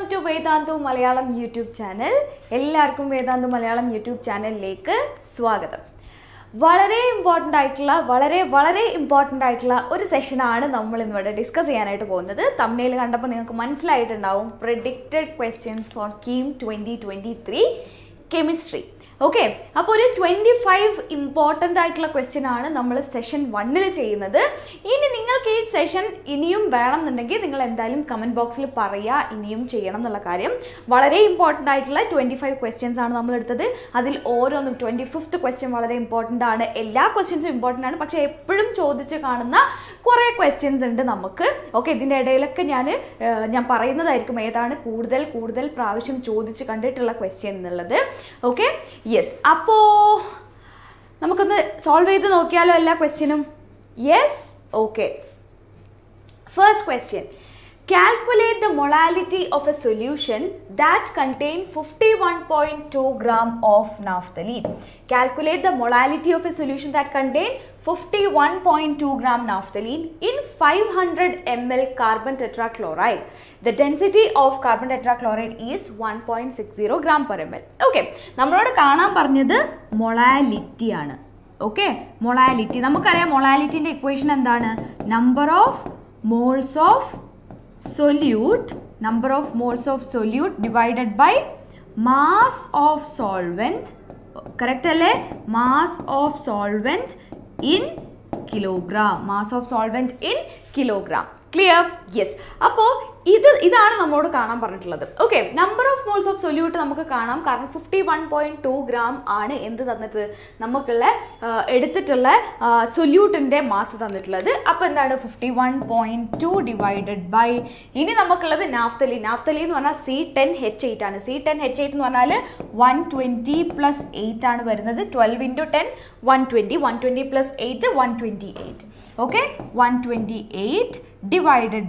Welcome to Vedantu Malayalam YouTube channel. എല്ലാവർക്കും Vedantu Malayalam YouTube ചാനലിലേക്ക് സ്വാഗതം. വളരെ ഇമ്പോർട്ടന്റ് ആയിട്ടുള്ള ഒരു സെഷൻ ആണ് നമ്മൾ ഇന്ന് ഇവിടെ ഡിസ്കസ് ചെയ്യാനായിട്ട് പോകുന്നത്. തംബ്നെയിൽ കണ്ടപ്പോൾ നിങ്ങൾക്ക് മനസ്സിലായിട്ടുണ്ടാവും predicted questions for KEAM 2023 chemistry. Okay, അപ്പോൾ ഒരു 25 ഇമ്പോർട്ടൻ്റ് ആയിട്ടുള്ള ക്വസ്റ്റ്യൻ ആണ് നമ്മൾ സെഷൻ 1-ൽ ചെയ്യുന്നത്. ഇനി നിങ്ങൾക്ക് ഈ സെഷൻ ഇനിയും വേണമെന്നുണ്ടെങ്കിൽ നിങ്ങൾ എന്തായാലും കമൻറ്റ് ബോക്സിൽ പറയുക ഇനിയും ചെയ്യണം എന്നുള്ള കാര്യം. വളരെ ഇമ്പോർട്ടൻ്റ് ആയിട്ടുള്ള 25 ക്വസ്റ്റ്യൻസ് ആണ് നമ്മൾ എടുത്തത്. അതിൽ ഓരോന്നും 25th ക്വസ്റ്റ്യൻ വളരെ ഇമ്പോർട്ടൻ്റ് ആണ്. എല്ലാ ക്വസ്റ്റ്യൻസും ഇമ്പോർട്ടൻ്റ് ആണ്, പക്ഷേ എപ്പോഴും ചോദിച്ച് കാണുന്ന കുറേ ക്വസ്റ്റ്യൻസ് ഉണ്ട് നമുക്ക്. ഓക്കെ, ഇതിൻ്റെ ഇടയിലൊക്കെ ഞാൻ പറയുന്നതായിരിക്കും ഏതാണ് കൂടുതൽ പ്രാവശ്യം ചോദിച്ച് കണ്ടിട്ടുള്ള ക്വസ്റ്റ്യൻ എന്നുള്ളത്. ഓക്കെ, യെസ്, അപ്പോൾ നമുക്കൊന്ന് സോൾവ് ചെയ്ത് നോക്കിയാലോ എല്ലാ ക്വസ്റ്റ്യനും? Yes, okay. First question, calculate the molality of a solution that contain 51.2 gram of naphthalene. Calculate the molality of a solution that contain 51.2 gram naphthalene in 500 ml carbon tetrachloride. The density of carbon tetrachloride is 1.60 gram per ml. Okay, നമ്മളോട് കാണാൻ പറഞ്ഞത് molality ആണ്. Okay, molality. നമുക്കറിയാം molality-ന്റെ equation എന്താണ്? number of moles of solute divided by mass of solvent. Correct alle? Mass of solvent in kilogram. Mass of solvent in kilogram. Clear? Yes. Appo ഇതാണ് നമ്മളോട് കാണാൻ പറഞ്ഞിട്ടുള്ളത്. Okay, number of moles of solute നമുക്ക് കാണാം. കാരണം 51.2 gram ആണ് എന്ത് തന്നിട്ട് നമുക്കുള്ള എടുത്തിട്ടുള്ള സൊല്യൂട്ടിൻ്റെ മാസ് തന്നിട്ടുള്ളത്. അപ്പോൾ എന്താണ് 51.2 ഡിവൈഡഡ് ബൈ ഇനി നമുക്കുള്ളത് naphthalene എന്ന് പറഞ്ഞാൽ C10H8 ആണ്. C10H8 എന്ന് പറഞ്ഞാൽ 120 + 8 ആണ് വരുന്നത്. 12 × 10 120. 120 + 8 128. Okay, 128 divided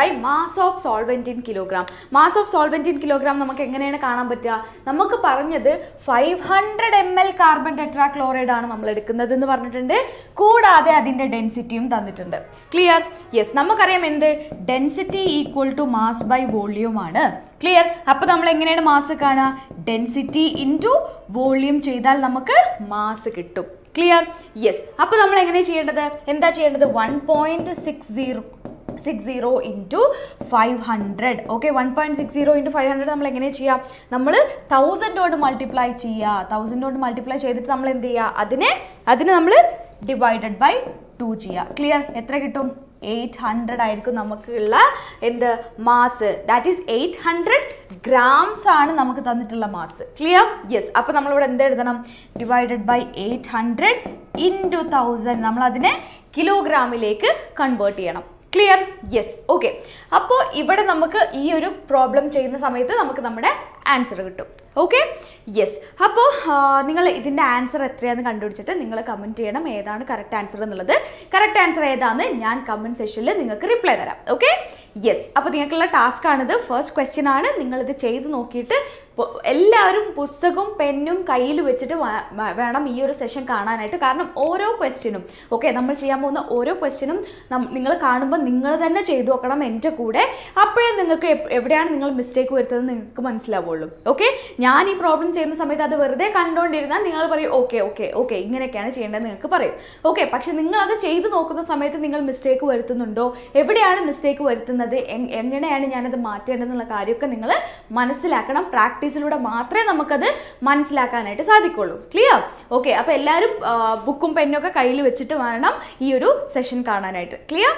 by mass of solvent in kilogram. Mass of solvent in kilogram നമുക്ക് എങ്ങനെയാണ് കാണാൻ പറ്റുക? നമുക്ക് പറഞ്ഞത് 500 ml കാർബൺ ടെട്രാക്ലോറൈഡ് ആണ് നമ്മൾ എടുക്കുന്നത് എന്ന് പറഞ്ഞിട്ടുണ്ട്. കൂടാതെ അതിൻ്റെ ഡെൻസിറ്റിയും തന്നിട്ടുണ്ട്. ക്ലിയർ? യെസ്, നമുക്കറിയാം എന്ത് density equal to mass by volume ആണ്. ക്ലിയർ? അപ്പോൾ നമ്മൾ എങ്ങനെയാണ് മാസ് കാണുക? ഡെൻസിറ്റി ഇൻറ്റു വോളിയം ചെയ്താൽ നമുക്ക് മാസ് കിട്ടും. ക്ലിയർ? യെസ്. അപ്പോൾ നമ്മൾ എങ്ങനെ ചെയ്യേണ്ടത്? 1.60 ഇൻറ്റു 500. ഓക്കെ, 1.60 ഇൻറ്റു 500 നമ്മൾ എങ്ങനെ ചെയ്യാം? നമ്മൾ 1000-ഓട് മൾട്ടിപ്ലൈ ചെയ്യുക. 1000-ഓട് മൾട്ടിപ്ലൈ ചെയ്തിട്ട് നമ്മൾ എന്ത് ചെയ്യുക? അതിനെ നമ്മൾ ഡിവൈഡഡ് ബൈ 2 ചെയ്യുക. ക്ലിയർ? എത്ര കിട്ടും? 800 ആയിരിക്കും നമുക്കുള്ള എന്ത് മാസ്. ദാറ്റ് ഈസ് 800 grams ആണ് നമുക്ക് തന്നിട്ടുള്ള മാസ്. ക്ലിയർ? യെസ്. അപ്പോൾ നമ്മളിവിടെ എന്ത് എഴുതണം? Divided by 800 into 1000. നമ്മളതിനെ കിലോഗ്രാമിലേക്ക് കൺവേർട്ട് ചെയ്യണം. ക്ലിയർ? യെസ്. ഓക്കെ, അപ്പോൾ ഇവിടെ നമുക്ക് ഈ ഒരു പ്രോബ്ലം ചെയ്യുന്ന സമയത്ത് നമുക്ക് നമ്മുടെ ആൻസർ കിട്ടും. Okay, yes. അപ്പോൾ നിങ്ങൾ ഇതിൻ്റെ ആൻസർ എത്രയാണെന്ന് കണ്ടുപിടിച്ചിട്ട് നിങ്ങൾ കമൻറ്റ് ചെയ്യണം ഏതാണ് കറക്റ്റ് ആൻസർ എന്നുള്ളത്. കറക്റ്റ് ആൻസർ ഏതാണെന്ന് ഞാൻ കമൻറ്റ് സെഷനിൽ നിങ്ങൾക്ക് റിപ്ലൈ തരാം. Okay, yes. അപ്പോൾ നിങ്ങൾക്കുള്ള ടാസ്ക് ആണിത്. ഫസ്റ്റ് ക്വസ്റ്റ്യൻ ആണ്. നിങ്ങളിത് ചെയ്ത് നോക്കിയിട്ട് എല്ലാവരും പുസ്തകവും പെന്നും കയ്യിൽ വെച്ചിട്ട് വേണം ഈ ഒരു സെഷൻ കാണാനായിട്ട്. കാരണം ഓരോ ക്വസ്റ്റ്യനും, ഓക്കെ, നമ്മൾ ചെയ്യാൻ പോകുന്ന ഓരോ ക്വസ്റ്റ്യനും നിങ്ങൾ കാണുമ്പോൾ നിങ്ങൾ തന്നെ ചെയ്തു നോക്കണം എൻ്റെ കൂടെ. അപ്പോഴേ നിങ്ങൾക്ക് എവിടെയാണ് നിങ്ങൾ മിസ്റ്റേക്ക് വരുത്തത് നിങ്ങൾക്ക് മനസ്സിലാവുള്ളൂ. ഓക്കെ, ഞാൻ ഈ പ്രോബ്ലം ചെയ്യുന്ന സമയത്ത് അത് വെറുതെ കണ്ടുകൊണ്ടിരുന്നാൽ നിങ്ങൾ പറയും ഓക്കെ ഇങ്ങനെയൊക്കെയാണ് ചെയ്യേണ്ടത് നിങ്ങൾക്ക് പറയും. ഓക്കെ, പക്ഷെ നിങ്ങളത് ചെയ്തു നോക്കുന്ന സമയത്ത് നിങ്ങൾ മിസ്റ്റേക്ക് വരുത്തുന്നുണ്ടോ, എവിടെയാണ് മിസ്റ്റേക്ക് വരുത്തുന്നത്, എങ്ങനെയാണ് ഞാനത് മാറ്റേണ്ടതെന്നുള്ള കാര്യമൊക്കെ നിങ്ങൾ മനസ്സിലാക്കണം. പ്രാക്ടീസിലൂടെ മാത്രമേ നമുക്കത് മനസ്സിലാക്കാനായിട്ട് സാധിക്കുള്ളൂ. ക്ലിയർ? ഓക്കെ, അപ്പോൾ എല്ലാവരും ബുക്കും പെന്നൊക്കെ കയ്യിൽ വെച്ചിട്ട് വേണം ഈ ഒരു സെഷൻ കാണാനായിട്ട്. Clear?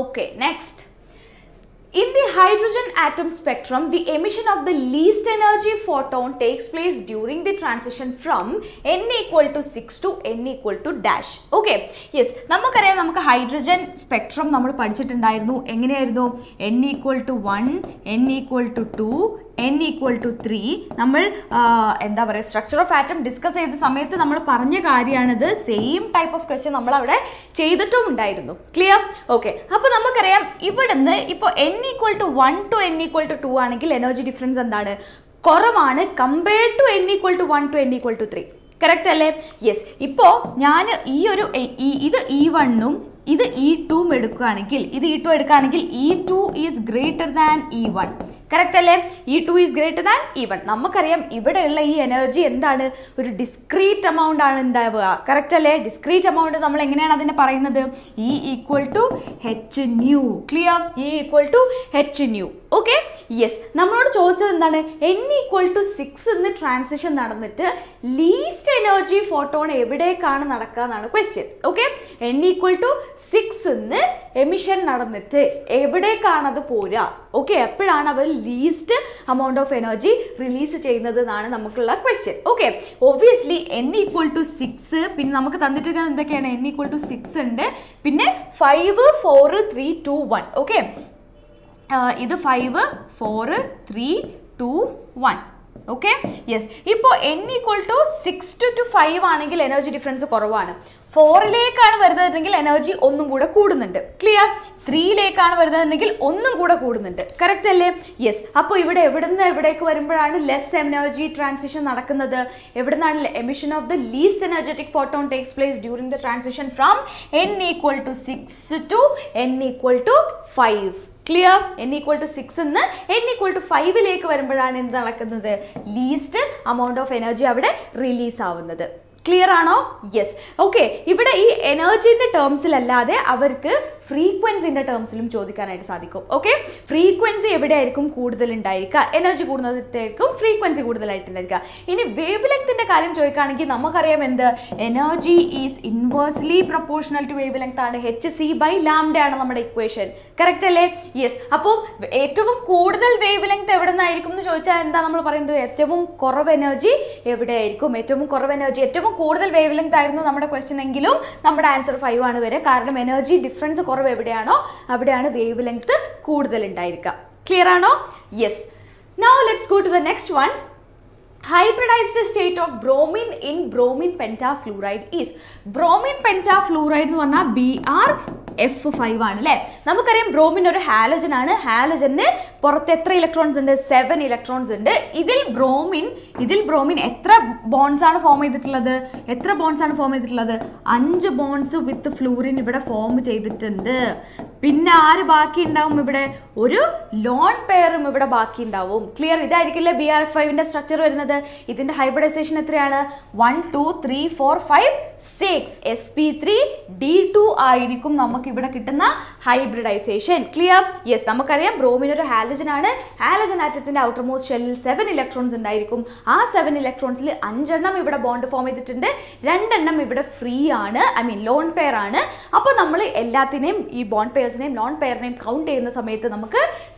Okay, next. In the hydrogen atom spectrum, the emission of the least energy photon takes place during the transition from N = 6 to N = . Okay, yes. നമുക്കറിയാം നമുക്ക് ഹൈഡ്രജൻ സ്പെക്ട്രം നമ്മൾ പഠിച്ചിട്ടുണ്ടായിരുന്നു. എങ്ങനെയായിരുന്നു? N = 1, N = 2. N = 3 നമ്മൾ എന്താ പറയുക structure of atom discuss ചെയ്ത സമയത്ത് നമ്മൾ പറഞ്ഞ കാര്യമാണിത്. സെയിം ടൈപ്പ് ഓഫ് ക്വസ്റ്റ്യൻ നമ്മൾ അവിടെ ചെയ്തിട്ടും ഉണ്ടായിരുന്നു. ക്ലിയർ? ഓക്കെ, അപ്പോൾ നമുക്കറിയാം ഇവിടുന്ന് ഇപ്പോൾ N = 1 to N = 2 ആണെങ്കിൽ എനർജി ഡിഫറൻസ് എന്താണ്? കുറവാണ് compared to N = 1 to N = 3. Correct അല്ലേ? യെസ്. ഇപ്പോൾ ഞാൻ ഈ ഒരു ഇത് E1-ഉം ഇത് E2-ഉം എടുക്കുകയാണെങ്കിൽ ഇത് E2 എടുക്കുകയാണെങ്കിൽ E2 is greater than E1. Correct? E2 is greater than E1. We know this energy is a discrete amount. Correct? Discrete amount is what we E equal to H nu. Clear? E equal to H nu. Okay? Yes. We chose N equal to 6 in the transition. Least energy photon is question. Okay? N equal to 6 in the emission. Okay? Least amount of energy release question. Okay, obviously n equal to 6 pin namakku n equal to 6 and pinne 5 4 3 2 1 okay idu 5 4 3 2 1. Okay, yes. Now n equal to 6 to 5 anengil energy difference koruvana. 4 lake aanu varudennengil energy onnum kuda koodunundu. Clear? 3 lake aanu varudennengil onnum kuda koodunundu. Correct alle? Yes. Appo ivide evidunna evidekku varumbodaanu less energy transition nadakkunnathu. Evidunnaanu emission of the least energetic photon takes place during the transition from n equal to 6 to n equal to 5. Clear? N equal to 6 and n equal to 5 least amount of energy release. Clear? Yes. Okay. Now, this energy in terms frequency in terms okay frequency evide irkum koodudal undayirka energy koodunathathirkum frequency koodudal aayittundirka ini wavelength inde karyam choyikkanengi namakku ariyam end energy is inversely proportional to wavelength aanu hc by lambda aanu nammade equation correct alle yes appo ettavum koodudal wavelength evidanaayirkum nu choicha endha nammal parayunnathu ettavum korav energy evide irkum ettavum korav energy ettavum koodudal wavelength aayirunnu nammade question engilum nammade answer 5 aanu vere kaaranam energy difference wavelength clear? Yes. Now let's go to the next one. Hybridized state of bromine in bromine pentafluoride is bromine pentafluoride BrF5 ആണ് ല്ലേ നമുക്കറിയാം bromine ഒരു halogen ആണ് ഹാലജന് പുറത്ത് എത്ര electrons ഉണ്ട് 7 electrons ഉണ്ട് ഇതിൽ ബ്രോമിൻ എത്ര ബോണ്ട്സ് ആണ് ഫോം ചെയ്തിട്ടുള്ളത് 5 ബോണ്ട്സ് വിത്ത് ഫ്ലൂറിൻ ഇവിടെ ഫോം ചെയ്തിട്ടുണ്ട് പിന്നെ ആര് ബാക്കി ഉണ്ടാവും ഇവിടെ ഒരു ലോൺ പെയറും ഇവിടെ ബാക്കി ഉണ്ടാവും ക്ലിയർ ഇതായിരിക്കില്ല BrF5 ന്റെ സ്ട്രക്ചർ വരുന്നത് ഇതിന്റെ ഹൈബ്രിഡൈസേഷൻ എത്രയാണ് 1 2 3 4 5 6 sp3 d2 ആയിരിക്കും നമുക്ക് ഇവിടെ കിട്ടുന്ന ഹൈബ്രിഡൈസേഷൻ ക്ലിയർ യെസ് നമുക്കറിയാം ബ്രോമിൻ ഒരു ഹാലജൻ ആണ് ഹാലജൻ ആറ്റത്തിന്റെ ഔട്ടർമോസ്റ്റ് ഷെല്ലിൽ 7 ഇലക്ട്രോൺസ് ഉണ്ടായിരിക്കും ആ 7 ഇലക്ട്രോൺസിൽ 5 എണ്ണം ഇവിടെ ബോണ്ട് ഫോം ചെയ്തിട്ടുണ്ട് 2 എണ്ണം ഇവിടെ ഫ്രീ ആണ് ലോൺ പെയർ ആണ് അപ്പോൾ നമ്മൾ എല്ലാത്തിനെയും ഈ ബോണ്ട് പെയർസിനെയും ലോൺ പെയറിനെയും കൗണ്ട് ചെയ്യുന്ന സമയത്ത് നമുക്ക്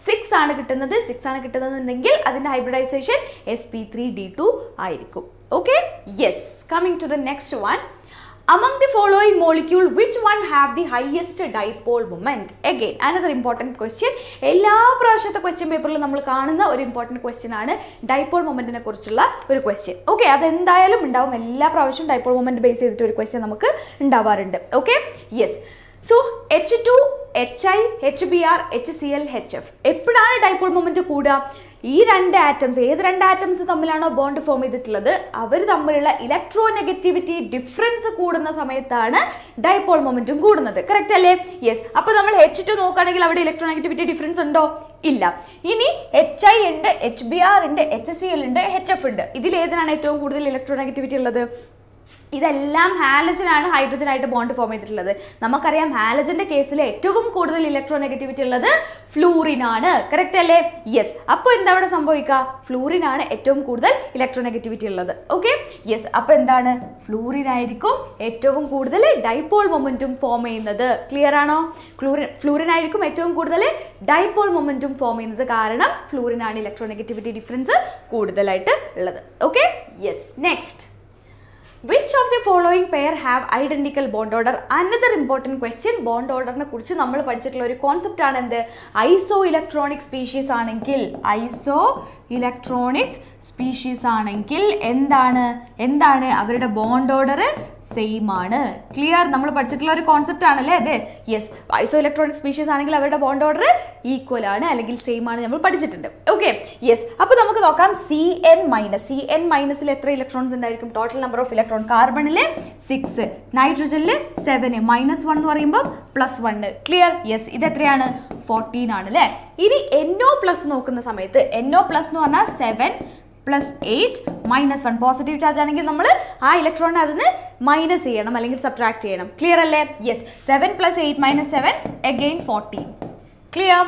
6 ആണ് കിട്ടുന്നതെങ്കിൽ അതിന്റെ ഹൈബ്രിഡൈസേഷൻ sp3d2 ആയിരിക്കും okay yes coming to the next one. Among the following molecule, which one have the highest dipole moment? Again, another important question. Ella prashata question paper la nammal kaanuna or important question aanu dipole moment ne kurichulla oru question. Okay, adu endayalum undavum ella pravasham dipole moment base edittu oru question namukku undavarundu. Okay? Yes. So, H2, HI, HBr, HCl, HF. Eppadaanu dipole moment kooda? These two atoms, are bond form electronegativity difference dipole momentum correct? Yes. H2 electronegativity difference illa. HI and HBr and HCl and HF electronegativity. This is halogen and hydrogen bond form. In halogen case, electronegativity fluorine. Correct? Yes. Then what is fluorine is electronegativity. Okay? Yes. Then fluorine is dipole momentum form. Clear? Fluorine is dipole momentum form. Because fluorine and electronegativity difference. Okay? Yes. Next. Which of the following pair have identical bond order? Another important question. Bond order na kurichu nammal padichittulla oru concept aanu endu isoelectronic species aanengil isoelectronic species aanengil endane avaride bond order same aanu clear nammal padichittulla oru concept aanale ade yes isoelectronic species aanengil avaride bond order equal aanu allengil same aanu nammal padichittunde okay yes appo namukku nokkam cn- il ethra electrons undirikkum total number of electron carbon il 6 nitrogen il 7 minus 1 nu parayumbo plus 1 clear yes idu ethra aanu 14 aanale ini no plus nokkunna samayathe no plus nu parna 7 plus 8 minus 1 positive charge aanengil nammal aa electron adine minus cheyanam allengil subtract cheyanam clear alle yes 7 plus 8 minus 7 again 14 clear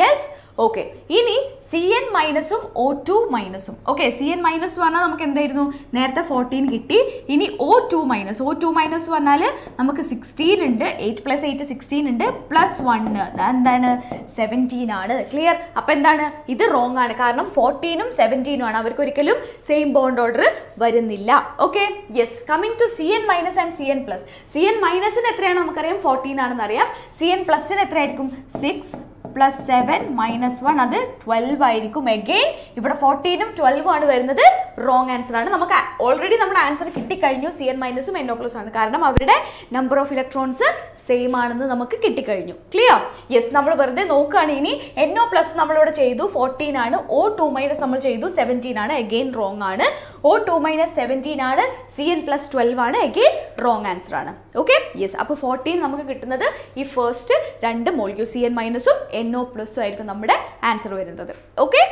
yes okay ini cn minus um o2 minus um okay cn minus 1 namak endayirunnu nertha 14 kitti ini o2 minus 1 nale namak 16 undu 8 plus 8 16 undu plus 1 endana 17 aanu clear appo endana idu wrong aanu kaaranam 14 um 17 um aanu avarku orikkalum same bond order varunnilla okay yes coming to cn minus and cn plus cn minus ine etrayanu namak ariyam 14 aanu ariyam cn plus ine etrayirkum 6 plus 7 minus 1 அது 12 ஆயிருக்கும் again இப்பட 14 உம் 12 ஆனு வருந்தது wrong answer ஆனு நமக்கு already நம்மட answer கிட்டி கழின்யும் CN minus உம் NO plus ஆனு காரணம் அவருட number of electrons same ஆனது நமக்கு கிட்டி கழின்யும் clear yes நம்மடு வருந்தே நோக்கு அனினி NO plus நம்மலுட செய்து 14 ஆனு O2 minus நம்மல் செய்து 17 ஆனு again wrong ஆனு O2 minus 17 ஆனு CN plus 12 ஆனு again wrong answer ஆனு okay yes அப்பு 14 நமக்கு கிட்டுந்தது first 2 molecule CN minus உம் NO plus ஆயிருக்கும் நம்மிடை answer வேருந்தது okay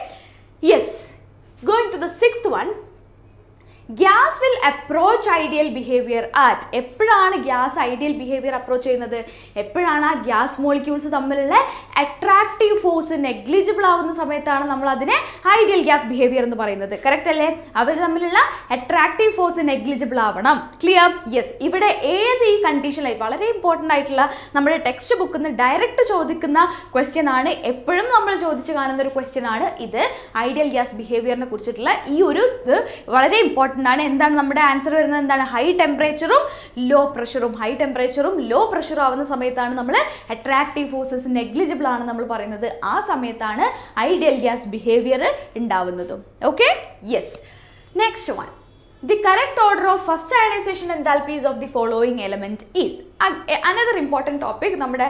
yes going to the sixth one gas will approach ideal behavior at எப்படான gas ideal behavior approach செய்யின்னது எப்படான gas molecules தம்மில்லை attractive force negligible ஆவுந்து சமையத்தான நம்மலாதினே ideal gas behavior இருந்து பரையின்னது கரக்டல்லே அவிரு தம்மில்லா attractive force negligible ஆவனம் clear yes இவிடை ஏதி condition லை வலரை important ஆயிட்டில்லா நம்மிடை text book இந்த direct சோதிக்குன்ன question ஆனு எப்படும் நம்மில் சோதிச்சு காணந்தரு question ஆனு இது ideal gas behavior ந எந்தான் நம்மிடை answer வருந்த எந்தான் high temperature உம் low pressure உம் high temperature உம் low pressure ஆவந்த சமையத்தானு நம்மிடை attractive forces negligible ஆனு நம்மில் பரையின்னது ஆ சமையத்தானு ideal gas behavior இண்டாவுந்தது okay yes next one the correct order of first ionization enthalpies of the following element is another important topic நம்மிடை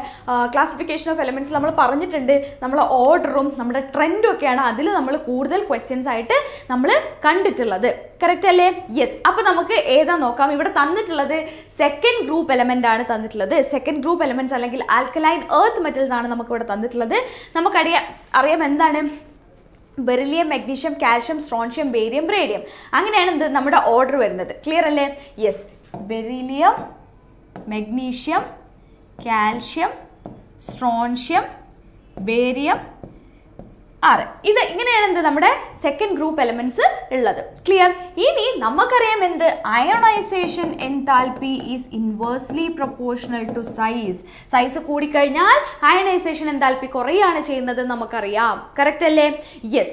classification of elements நம்மில் பரஞ்சிட்டிண்டு நம்மில் orderும் நம்மிடை trend ஒக்கியான அதில் நம்மில் கூடுதல் questions ஆயிட்டு நம்மில் கண்டிட்டில்லது கரக்டல்லே? Yes. அப்பு நமக்கு ஏதான் நோக்காம் இவட தந்திட்டில்லது second group element ஆனு தந்திட்டில்லது second group elements அல்லங்கில் alkaline earth metals ஆனு நமக்கு இவட தந்திட்டில்லது நமக்கு அடியம் எந்தானு beryllium, magnesium, calcium, strontium, barium, radium அங்கு நேனந்து நம்மிட order வெருந்தது clear அல்லே? Yes. beryllium, magnesium, calcium, strontium, barium, இது இங்கு நேனந்து நம்மிடை second group elements இல்லது clear இனி நம்மகரையம் எந்து ionization enthalpy is inversely proportional to size size கூடிக்கழினால் ionization enthalpy கொரையான செய்யிந்தது நம்மகரையாம் கரக்டல்லே yes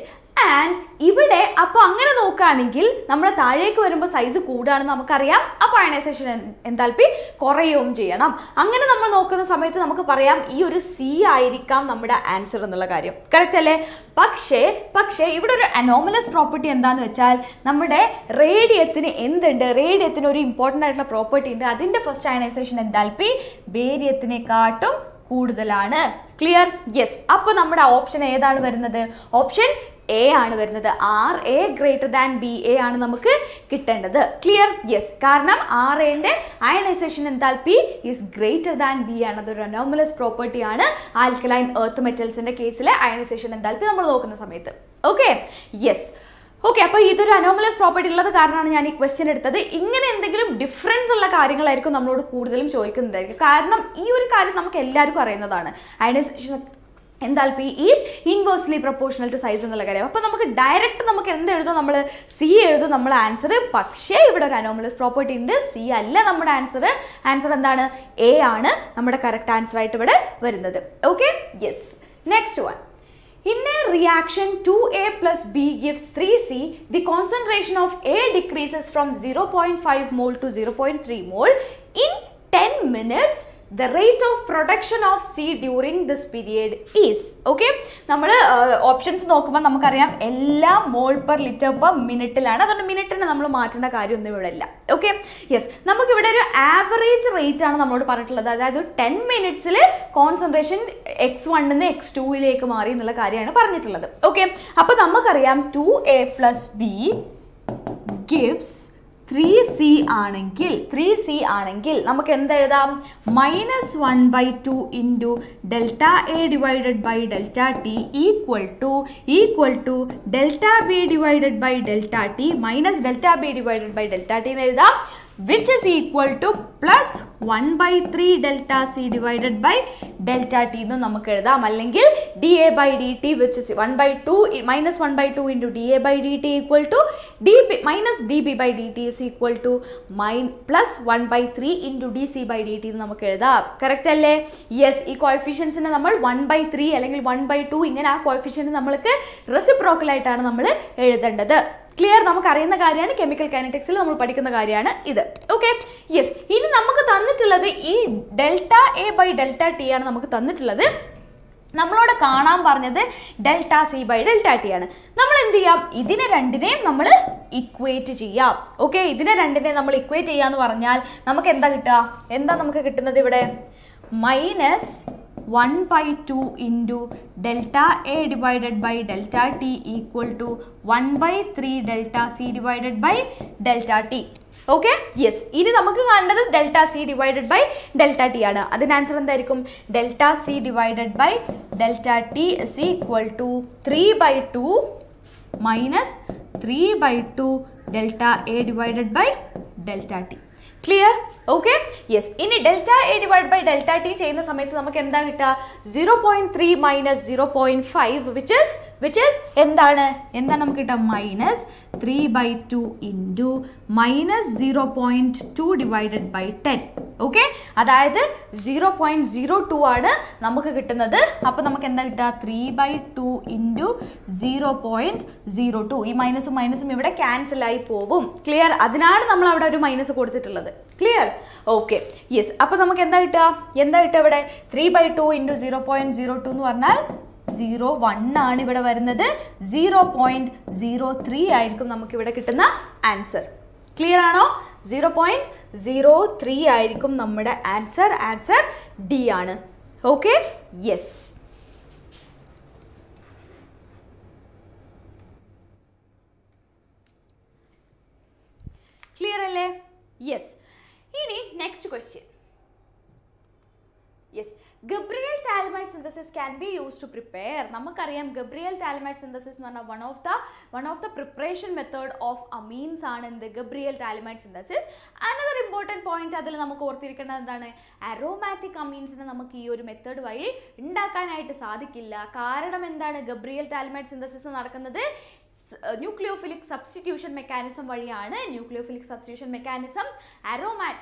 and இவிடை அப்பு அங்கன நோக்கானிங்கில் நம்மிடை தாழைக்கு வரும்ப size கூடானு நமக்கரியாம் அப்பு ionization enthalpy கொரையோம் செய்யனம் அங்கன நம்ம நோக்குது சமைத்து நமக்கு பரையாம் இயுரு C ஆயிரிக்காம் நம்மிடை answer இந்தலகாரியும் கரக்டலே பக்ஷே இவிடு ஒரு anomalous property எந்தான் வெச்சால் நம்மிடை radiathனு எந்துண்டு radiathனு ஒரு important அட்டில property Hindu அதிந்த first ionization enthalpy variathனே காட்டும் கூடுதலான clear yes Appu நம்மிடை option ஏதானு வருந்தது option A ஆனு வருந்தது RA greater than BA ஆனு நமக்கு கிட்டேண்டது clear yes காரணம் RA இன்று ionization enthalpy is greater than B ஆனது ஒரு anomalous property ஆனு alkaline earth metals இன்று கேசிலே ionization enthalpy நம்மில் ஓக்குந்த சமைத்து okay yes okay அப்பா இதுரு anomalous property இல்லது காரணானு நான் question எடுத்தது இங்கன எந்தகிலும் difference இல்ல காரிங்கள் இருக்கும் நம்மிலோடு கூடுதலும் சோய்க்குந்தாயிருக்கு காரணம் இயுரு காரித் நமக்கு எல்லாருக்கு அறையந்ததான ionization enthalpy is inversely proportional to size என்று கரியாம் அப்பு நமக்கு direct நமக்கு எந்த எடுதும் நம்மில் C எடுதும் நம்மில் answer பக்ஷே இவிடர் anomalous property Hindu C அல்ல நம்மிட answer எந்தானு A ஆனு நம்மிட correct answer ஐட்டு விட வருந்தது okay yes next one In a reaction 2A plus B gives 3C, the concentration of A decreases from 0.5 mole to 0.3 mole in 10 minutes the rate of production of C during this period is, okay? Nammal options nokkumbol namakkariyam ella mole per liter per minute lana adondu minute ne nammal maatana karyam onnu ivadilla, okay? Yes, namakku ivide oru average rate aanu nammalodu parayittulladu, adayathu 10 minutes il concentration x1 ne x2 ilekku mari ennulla karyana parayittulladu, okay? Appo namakkariyam 2a plus b gives 3C ആണെങ്കിൽ നമുക്ക് എന്ത് എഴുതാം? -1/2 into delta A divided by delta T equal to delta B divided by delta T minus delta B divided by delta T എന്ന് എഴുതാം, which is equal to +1/3 delta C divided by delta T എന്ന് നമുക്ക് എഴുതാം. അല്ലെങ്കിൽ dA by dt which is minus 1 by 2 into dA by dt equal to minus dB by dt is equal to +1/3 into dC by dt എന്ന് നമുക്ക് എഴുതാം. Correct അല്ലേ? Yes, ഈ കോഎഫിഷ്യൻസിനെ നമ്മൾ 1/3 അല്ലെങ്കിൽ 1/2 ഇങ്ങനെ ആ കോഎഫിഷ്യന്റ് നമ്മൾക്ക് റെസിപ്രോക്കൽ ആയിട്ടാണ് നമ്മൾ എഴുതേണ്ടത്. ക്ലിയർ? നമുക്കറിയുന്ന കാര്യമാണ്, കെമിക്കൽ കൈനറ്റിക്സിൽ നമ്മൾ പഠിക്കുന്ന കാര്യമാണ് ഇത്, ഓക്കെ? യെസ്, ഇനി നമുക്ക് തന്നിട്ടുള്ളത് ഈ delta A by delta T ആണ് നമുക്ക് തന്നിട്ടുള്ളത്. നമ്മളോട് കാണാൻ പറഞ്ഞത് delta C by delta T ആണ്. നമ്മൾ എന്ത് ചെയ്യാം? ഇതിനെ രണ്ടിനെയും നമ്മൾ ഇക്വേറ്റ് ചെയ്യാം, ഓക്കെ? ഇതിനെ രണ്ടിനെയും നമ്മൾ ഇക്വേറ്റ് ചെയ്യാന്ന് പറഞ്ഞാൽ നമുക്ക് എന്താ കിട്ടുക? എന്താ നമുക്ക് കിട്ടുന്നത് ഇവിടെ? -1/2 into delta A divided by delta T equal to 1/3 delta C divided by delta T. Okay? Yes, ഇനി നമുക്ക് കാണേണ്ടത് delta C divided by delta T ആണ്. അതിൻ്റെ ആൻസർ എന്തായിരിക്കും? Delta C divided by delta T is equal to 3/2 minus 3/2 delta A divided by delta T. Clear? Okay? Yes, ഇനി delta A divide by delta T ചെയ്യുന്ന സമയത്ത് നമുക്ക് എന്താ കിട്ടുക? 0.3 minus 0.5 which is എന്താണ് നമുക്ക് കിട്ടുക? -3/2 ഇൻറ്റു -0.2 ഡിവൈഡഡ് ബൈ 10, ഓക്കെ? അതായത് 0.02 ആണ് നമുക്ക് കിട്ടുന്നത്. അപ്പോൾ നമുക്ക് എന്താ കിട്ടുക? 3/2 ഇൻറ്റു 0.02. ഈ മൈനസും ഇവിടെ ക്യാൻസലായി പോകും. ക്ലിയർ? അതിനാണ് നമ്മൾ അവിടെ ഒരു മൈനസ് കൊടുത്തിട്ടുള്ളത്. ക്ലിയർ? ഓക്കെ. യെസ്, അപ്പോൾ നമുക്ക് എന്താ കിട്ടുക ഇവിടെ? 3/2 ഇൻറ്റു 0.02 എന്ന് പറഞ്ഞാൽ 01 ആണ് ഇവിടെ വരുന്നത്. 0.03 ആയിരിക്കും നമുക്കിവിടെ കിട്ടുന്ന ആൻസർ. ക്ലിയർ ആണോ? 0.03 ആയിരിക്കും നമ്മുടെ ആൻസർ ഡി ആണ്, ഓക്കെ? യെസ്. ക്ലിയർ അല്ലേ? യെസ്, ഇനി next question. Yes, Gabriel thalamide synthesis can be used to prepare. നമുക്കറിയാം Gabriel thalamide synthesis എന്ന് പറഞ്ഞാൽ one of the preparation method of amines ആണ് എന്ത്? Gabriel thalamide synthesis. Another important point അതിൽ നമുക്ക് ഓർത്തിരിക്കേണ്ടത് എന്താണ്? aromatic amines-നെ നമുക്ക് ഈ ഒരു മെത്തേഡ് വഴി ഉണ്ടാക്കാനായിട്ട് സാധിക്കില്ല. കാരണം എന്താണ്? Gabriel thalamide synthesis നടക്കുന്നത് ന്യൂക്ലിയോഫിലിക് സബ്സ്റ്റിറ്റ്യൂഷൻ മെക്കാനിസം വഴിയാണ്. Nucleophilic substitution mechanism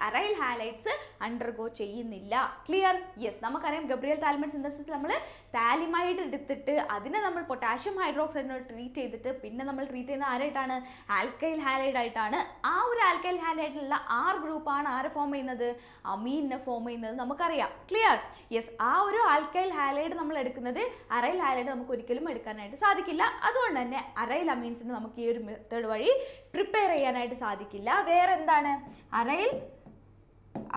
aryl halides undergo ചെയ്യുന്നില്ല. ക്ലിയർ? യെസ്, നമുക്കറിയാം ഗബ്രിയൽ താലിമൈഡ് സിന്തസിസിൽ നമ്മൾ താലിമൈഡ് എടുത്തിട്ട് അതിനെ നമ്മൾ പൊട്ടാഷ്യം ഹൈഡ്രോക്സൈഡിനോട് ട്രീറ്റ് ചെയ്തിട്ട് പിന്നെ നമ്മൾ ട്രീറ്റ് ചെയ്യുന്ന ആരായിട്ടാണ്? ആൽക്കൈൽ ഹാലൈഡ് ആയിട്ടാണ്. ആ ഒരു ആൽക്കൈൽ ഹാലൈഡിലുള്ള ആർ ഗ്രൂപ്പാണ് ആരെ ഫോം ചെയ്യുന്നത്? അമീനെ ഫോം ചെയ്യുന്നത് നമുക്കറിയാം. ക്ലിയർ? യെസ്, ആ ഒരു ആൽക്കൈൽ ഹാലൈഡ് നമ്മൾ എടുക്കുന്നത് അറൈൽ ഹാലൈഡ് നമുക്ക് ഒരിക്കലും എടുക്കാനായിട്ട് സാധിക്കില്ല. അതുകൊണ്ട് തന്നെ അറൈൽ അമീൻസിന് നമുക്ക് ഈ ഒരു മെത്തേഡ് വഴി പ്രിപ്പയർ ചെയ്യാനായിട്ട് സാധിക്കില്ല. വേറെ എന്താണ്?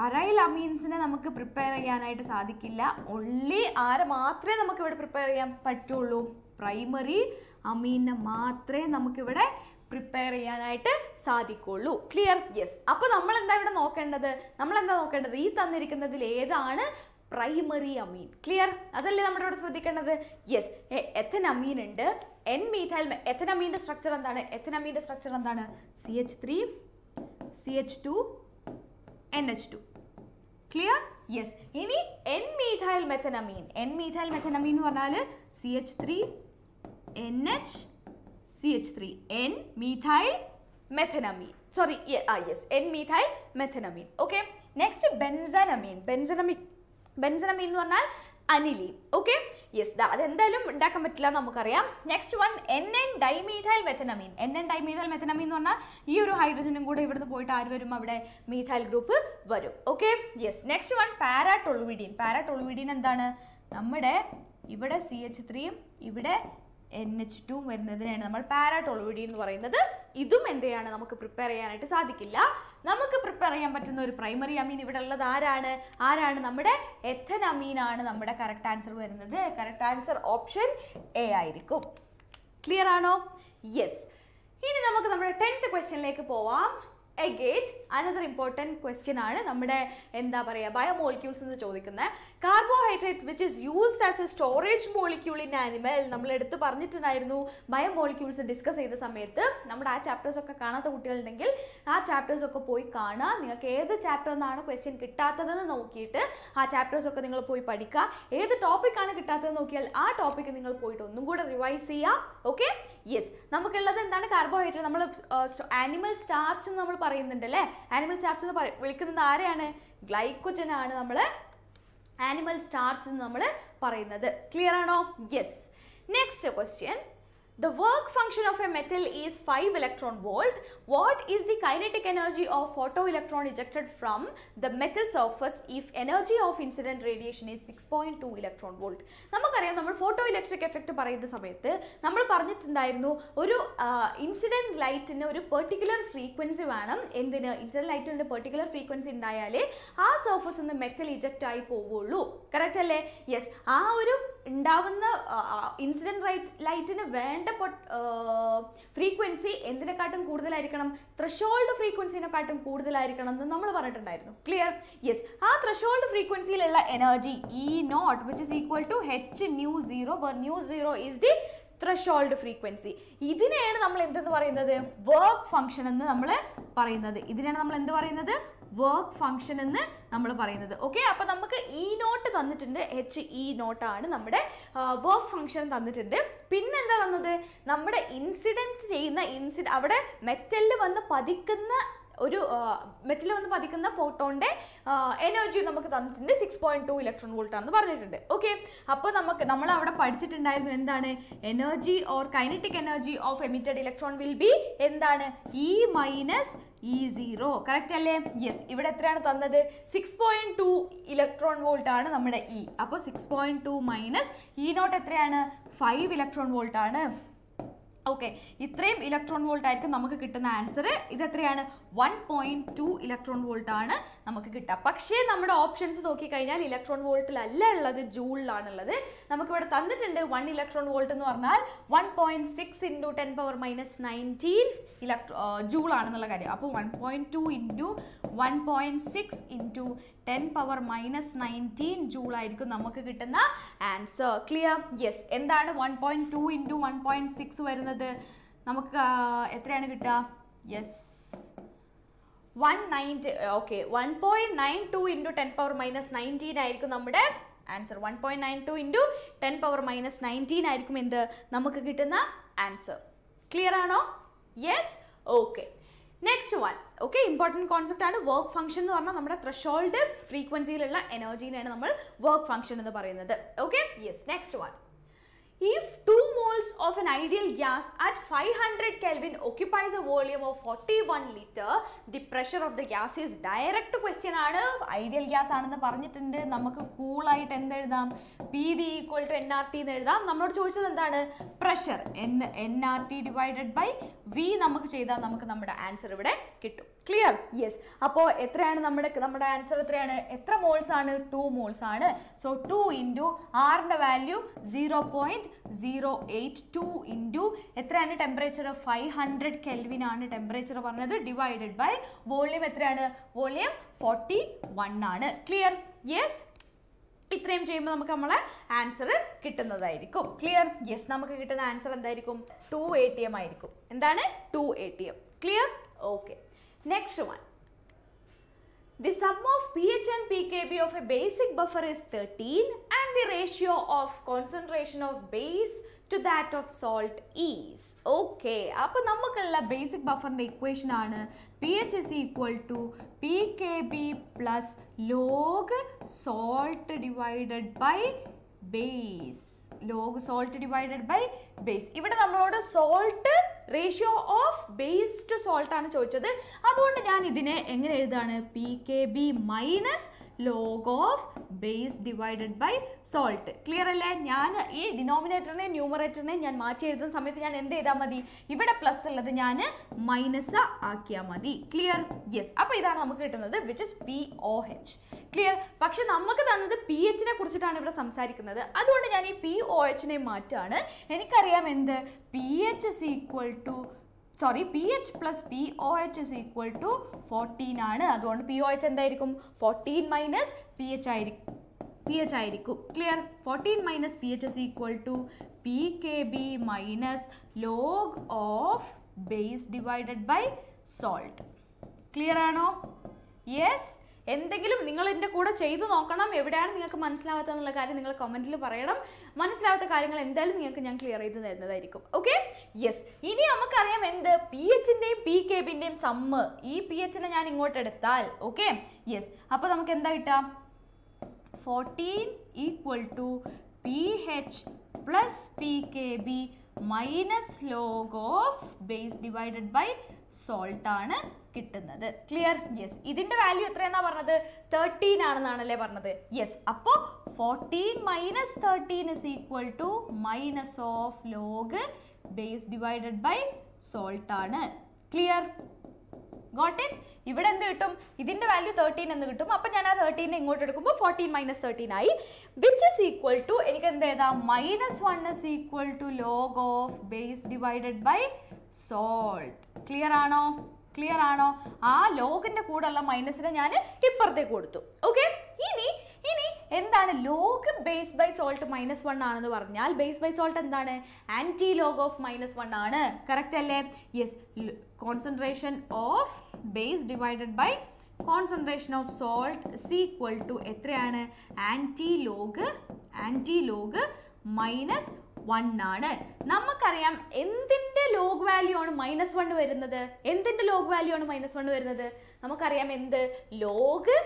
അറൈൽ അമീൻസിനെ നമുക്ക് പ്രിപ്പയർ ചെയ്യാനായിട്ട് സാധിക്കില്ല. ഒൺലി ആരെ മാത്രമേ നമുക്ക് ഇവിടെ പ്രിപ്പയർ ചെയ്യാൻ പറ്റുള്ളൂ? പ്രൈമറി അമീനെ മാത്രമേ നമുക്കിവിടെ പ്രിപ്പയർ ചെയ്യാനായിട്ട് സാധിക്കുള്ളൂ. ക്ലിയർ? യെസ്, അപ്പോൾ നമ്മളെന്താ നോക്കേണ്ടത് ഈ തന്നിരിക്കുന്നതിൽ ഏതാണ് പ്രൈമറി അമീൻ? ക്ലിയർ? അതല്ലേ നമ്മുടെ ഇവിടെ ശ്രദ്ധിക്കേണ്ടത്? യെസ്, എഥനമീൻ ഉണ്ട്, എൻ മീഥൈൽ. എഥനമീൻ്റെ സ്ട്രക്ചർ എന്താണ്? CH3 CH2 NH2. Clear? Yes, ഇനി എൻ മീഥൈൽ മെഥനമീൻ എന്ന് പറഞ്ഞാൽ CH3 NH CH3 N methyl methanamine. Sorry, yes, N methyl methanamine, okay? Next benzenamine എന്ന് പറഞ്ഞാൽ aniline. Okay? Yes, that is the next one, NN-dimethyl-methanamine. NN-dimethyl-methanamine is a hydrogen methyl group. Okay? Yes, next one, paratoluidine. Paratoluidine is the CH3, NH2 paratoluidine we prepare this. We prepare a primary amine. Ethanamine is the correct answer. Correct answer option A. Clear? Yes. Now we will go to the 10th question. Again, another important question is biomolecules. Carbohydrate which is used as a storage molecule in animal. We discuss biomolecules in this chapters. We have chapters. We have chapter question. We have chapters. We have topic. We have topic. Revise. Okay? Yes. Carbohydrate. Animal starch. Animal starch glycogen animal starch clear or no? Yes. Next question. The work function of a metal is 5 electron volt. What is the kinetic energy of photoelectron ejected from the metal surface if energy of incident radiation is 6.2 electron volt? We photoelectric effect. We incident light in a particular frequency. Incident light in a particular frequency in the surface in the metal eject. Correct? Yes. Incident light in a frequency is the threshold frequency. Clear? Yes. That threshold frequency is energy E0 which is equal to h nu 0, where nu 0 is the threshold frequency. This is work function. Work function in the parayinadu. Okay, appa namakku E note thannitunde H E note aanu nammade work function thannitunde. Pinne endha thannu nammade incident cheyna incident avade metal vanna padikkunna oru metal vanna padikkunna photon de energy namakku thannitunde 6.2 electron volt aanu parayittunde. Okay, appa namakku nammal avade padichittundayirunnu endana energy or kinetic energy of emitted electron will be endana E minus E0. Correct? Yes. Here 6.2 electron volt E. Appo 6.2 minus E not 5 electron volt. Okay. This electron volt answer. This 1.2 electron volt. But options electron volt joule. 1 electron volt 1.6 into 10 power minus 19 joule. 1.2 into 1.6 into 10 power minus 19 joule answer. Clear? Yes. 1.2 into 1.6 yes 190. Okay, 1.92 into 10 power minus 19 answer. 1.92 into 10 power minus 19 answer. Clear or no? Yes. Okay. Next one. Okay, important concept and work function is threshold frequency energy work function. Okay, yes, next one. If 2 moles of an ideal gas at 500 Kelvin occupies a volume of 41 liter, the pressure of the gas is direct question. Ideal gas is cool light, PV equal to NRT. Pressure NRT divided by V answer. Clear? Yes. Appo answer etra moles 2 moles. So 2 into R value 0.082 into temperature of 500 Kelvin temperature divided by volume volume 41. Clear? Yes. This is the answer. Clear? Yes, the answer is 2 ATM. 2 ATM. Clear? Okay. Next one. The sum of pH and pKb of a basic buffer is 13 and the ratio of concentration of base to that of salt is. Okay. Now, basic buffer equation is pH is equal to pKb plus log salt divided by base. Log salt divided by base. ഇവിടെ നമ്മളോട് salt ratio of base to salt ആണ് ചോദിച്ചത്. അതുകൊണ്ട് ഞാൻ ഇതിനെ എങ്ങനെ എഴുതാണ്? pKb minus log of base divided by salt. Clear അല്ലേ? ഞാൻ ഈ ഡിനോമിനേറ്ററിനെ ന്യൂമറേറ്ററിനെ ഞാൻ മാറ്റി എഴുതുന്ന സമയത്ത് ഞാൻ എന്ത് ചെയ്താൽ മതി? ഇവിടെ പ്ലസ് ഉള്ളത് ഞാൻ മൈനസ് ആക്കിയാൽ മതി. ക്ലിയർ? യെസ്. അപ്പോൾ ഇതാണ് നമുക്ക് കിട്ടുന്നത്, which is POH. ക്ലിയർ? പക്ഷെ നമുക്ക് തന്നത് പി എച്ചിനെ കുറിച്ചിട്ടാണ് ഇവിടെ സംസാരിക്കുന്നത്. അതുകൊണ്ട് ഞാൻ ഈ പി ഒ എച്ചിനെ മാറ്റാണ്. എനിക്കറിയാം എന്ത് P H is equal to sorry P H plus P O H is equal to 14 ആണ്. അതുകൊണ്ട് പി ഒ എച്ച് എന്തായിരിക്കും? 14 മൈനസ് പി എച്ച് ആയിരിക്കും, പി എച്ച് ആയിരിക്കും. Clear? 14 minus P H is equal to P K B minus log of base divided by salt. Clear ആണോ? Yes. എന്തെങ്കിലും നിങ്ങൾ ഇതിൻ്റെ കൂടെ ചെയ്തു നോക്കണം. എവിടെയാണ് നിങ്ങൾക്ക് മനസ്സിലാവാത്തതെന്നുള്ള കാര്യം നിങ്ങൾ കമൻറ്റിൽ പറയണം. മനസ്സിലാവാത്ത കാര്യങ്ങൾ എന്തായാലും നിങ്ങൾക്ക് ഞാൻ ക്ലിയർ ചെയ്ത് തരുന്നതായിരിക്കും. ഓക്കെ? യെസ്. ഇനി നമുക്കറിയാം എന്ത് പി എച്ചിൻ്റെയും പി കെ ബിൻ്റെയും സമ്മ്. ഈ പി എച്ചിനെ ഞാൻ ഇങ്ങോട്ടെടുത്താൽ ഓക്കെ യെസ് അപ്പോൾ നമുക്ക് എന്താ കിട്ടാം? 14 equal to P H plus P K B minus log of base divided by salt ആണ് കിട്ടുന്നത്. ക്ലിയർ? യെസ്. ഇതിന്റെ വാല്യൂ എത്രയെന്നാ പറഞ്ഞത്? 13 ആണെന്നാണല്ലേ പറഞ്ഞത്? യെസ്. അപ്പോൾ 14 minus 13 is equal to minus of log base divided by salt ആണ്. ക്ലിയർ? Got it? ഇവിടെ എന്ത് കിട്ടും? ഇതിന്റെ വാല്യൂ 13 എന്ന് കിട്ടും. അപ്പം ഞാൻ ആ 13 ഇങ്ങോട്ട് എടുക്കുമ്പോൾ 14 മൈനസ് 13 ആയി, വിച്ച് ഇസ് ഈക്വൽ ടു എനിക്ക് എന്ത് ചെയ്താൽ minus 1 is equal to log of base divided by salt. Clear ആണോ? ക്ലിയർ ആണോ? ആ ലോഗിന്റെ കൂടെ ഉള്ള മൈനസിനെ ഞാൻ ഇപ്പുറത്തേക്ക് കൊടുത്തു. ഓക്കെ? ഇനി ഇനി എന്താണ് log base by salt minus 1 ആണെന്ന് പറഞ്ഞാൽ ബേസ് ബൈ സോൾട്ട് എന്താണ്? ആൻറ്റി ലോഗ് ഓഫ് മൈനസ് 1 ആണ്. കറക്റ്റ് അല്ലേ? Yes. Concentration of base divided by concentration of salt is equal to എത്രയാണ്? ആൻറ്റി ലോഗ് മൈനസ് 1 ആണ്. നമുക്കറിയാം എന്തിൻ്റെ ലോഗ് വാല്യൂ ആണ് മൈനസ് 1 വരുന്നത്? നമുക്കറിയാം എന്ത് log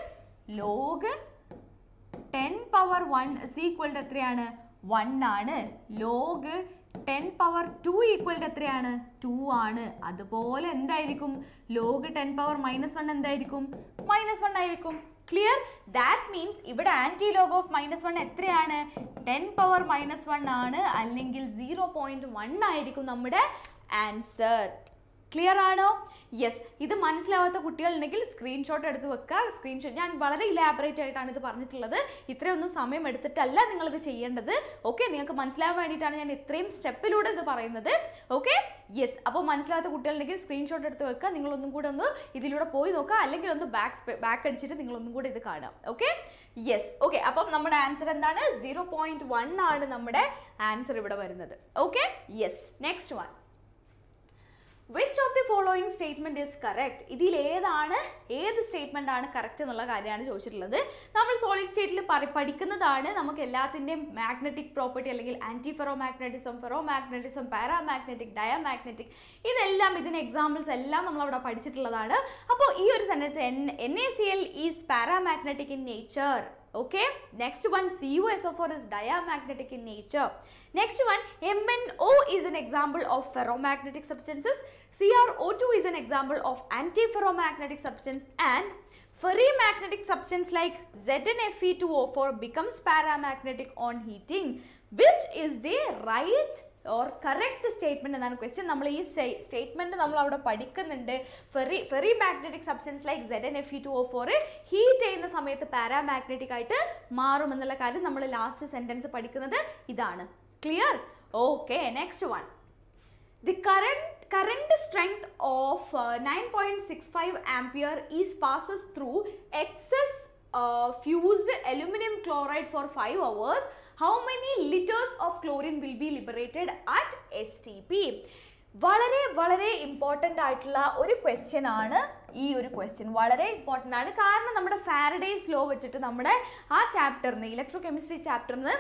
10 power 1 is equal to എത്രയാണ്? 1 ആണ്. ലോഗ് 10 പവർ 2 ഈക്വൽ ടു എത്രയാണ്? 2 ആണ്. അതുപോലെ എന്തായിരിക്കും ലോഗ് 10 പവർ -1 എന്തായിരിക്കും? -1 ആയിരിക്കും. ക്ലിയർ? ദാറ്റ് മീൻസ് ഇവിടെ ആൻറ്റി ലോഗ് ഓഫ് -1 എത്രയാണ്? 10 പവർ -1 ആണ്, അല്ലെങ്കിൽ 0.1 ആയിരിക്കും നമ്മുടെ ആൻസർ. ക്ലിയർ ആണോ? യെസ്. ഇത് മനസ്സിലാവാത്ത കുട്ടികളുണ്ടെങ്കിൽ സ്ക്രീൻഷോട്ട് എടുത്ത് വെക്കുക. സ്ക്രീൻഷോട്ട് ഞാൻ വളരെ ഇലാബറേറ്റ് ആയിട്ടാണ് ഇത് പറഞ്ഞിട്ടുള്ളത്. ഇത്രയൊന്നും സമയം എടുത്തിട്ടല്ല നിങ്ങളിത് ചെയ്യേണ്ടത്. ഓക്കെ? നിങ്ങൾക്ക് മനസ്സിലാവാൻ വേണ്ടിയിട്ടാണ് ഞാൻ ഇത്രയും സ്റ്റെപ്പിലൂടെ ഇത് പറയുന്നത്. ഓക്കെ? യെസ്. അപ്പോൾ മനസ്സിലാവാത്ത കുട്ടികളുണ്ടെങ്കിൽ സ്ക്രീൻഷോട്ട് എടുത്ത് വെക്കുക. നിങ്ങളൊന്നും കൂടെ ഒന്ന് ഇതിലൂടെ പോയി നോക്കുക, അല്ലെങ്കിൽ ഒന്ന് ബാക്ക് അടിച്ചിട്ട് നിങ്ങളൊന്നും കൂടെ ഇത് കാണാം. ഓക്കെ? യെസ്. ഓക്കെ. അപ്പം നമ്മുടെ ആൻസർ എന്താണ്? 0.1 ആണ് നമ്മുടെ ആൻസർ ഇവിടെ വരുന്നത്. Okay? Yes. Next one. Which of the following statement is correct? ഇതിൽ ഏത് സ്റ്റേറ്റ്മെൻ്റ് ആണ് കറക്റ്റ് എന്നുള്ള കാര്യമാണ് ചോദിച്ചിട്ടുള്ളത്. നമ്മൾ സോളിഡ് സ്റ്റേറ്റിൽ പഠിക്കുന്നതാണ്. നമുക്ക് എല്ലാത്തിൻ്റെയും മാഗ്നറ്റിക് പ്രോപ്പർട്ടി, അല്ലെങ്കിൽ antiferromagnetism, paramagnetic, diamagnetic, ഇതെല്ലാം ഇതിന് എക്സാമ്പിൾസ് എല്ലാം നമ്മളവിടെ പഠിച്ചിട്ടുള്ളതാണ്. അപ്പോൾ ഈ ഒരു sentence NaCl is paramagnetic in nature. Okay? Next one, CuSO4 is diamagnetic in nature. Next one, MnO is an example of ferromagnetic substances. CrO2 is an example of antiferromagnetic substance, and ferrimagnetic substance like ZnFe2O4 becomes paramagnetic on heating. Which is the right or correct statement എന്നാണ് question. നമ്മൾ ഈ statement നമ്മളവിടെ പഠിക്കുന്നുണ്ട്. Ferry magnetic substance like ZnFe2O4 heat ചെയ്യുന്ന സമയത്ത് paramagnetic ആയിട്ട് മാറുമെന്നുള്ള കാര്യം നമ്മൾ ലാസ്റ്റ് സെൻറ്റൻസ് പഠിക്കുന്നത് ഇതാണ്. Clear? Okay. Next one. The current strength of 9.65 ampere is passes through excess fused aluminum chloride for 5 hours. How many liters of chlorine will be liberated at STP? വളരെ വളരെ important ആയിട്ടുള്ള ഒരു question ആണ് ഈ ഒരു question. വളരെ important ആണ്. കാരണം നമ്മുടെ ഫാരഡേസ് ലോ വെച്ചിട്ട് നമ്മുടെ ആ ചാപ്റ്ററിന്, ഇലക്ട്രോ കെമിസ്ട്രി ചാപ്റ്ററിന്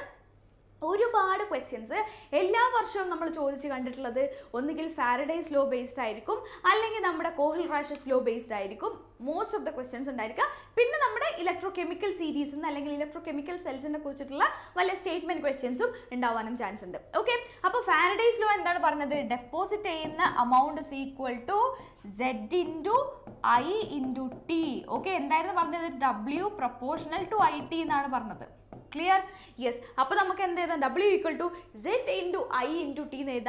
ഒരുപാട് ക്വസ്റ്റ്യൻസ് എല്ലാ വർഷവും നമ്മൾ ചോദിച്ചു കണ്ടിട്ടുള്ളത് ഒന്നുകിൽ ഫാരഡേസ് ലോ ബേസ്ഡ് ആയിരിക്കും അല്ലെങ്കിൽ നമ്മുടെ കോഹൽ റാഷസ് ലോ ബേസ്ഡ് ആയിരിക്കും മോസ്റ്റ് ഓഫ് ദ ക്വസ്റ്റ്യൻസ് ഉണ്ടായിരിക്കുക പിന്നെ നമ്മുടെ ഇലക്ട്രോകെമിക്കൽ സീരീസ് എന്ന് അല്ലെങ്കിൽ ഇലക്ട്രോകെമിക്കൽ സെൽസിനെ കുറിച്ചിട്ടുള്ള വല്ല സ്റ്റേറ്റ്മെന്റ് ക്വസ്റ്റ്യൻസും ഉണ്ടാവാനും ചാൻസ് ഉണ്ട് ഓക്കേ അപ്പോൾ ഫാരഡേസ് ലോ എന്താണ് പറഞ്ഞത് ഡെപ്പോസിറ്റ് ചെയ്യുന്ന amount is equal to Z into I into T okay എന്തായിരുന്നു പറഞ്ഞത് W proportional to IT എന്നാണ് പറഞ്ഞത് Clear? Yes. Then W equal to Z into I into T. Z is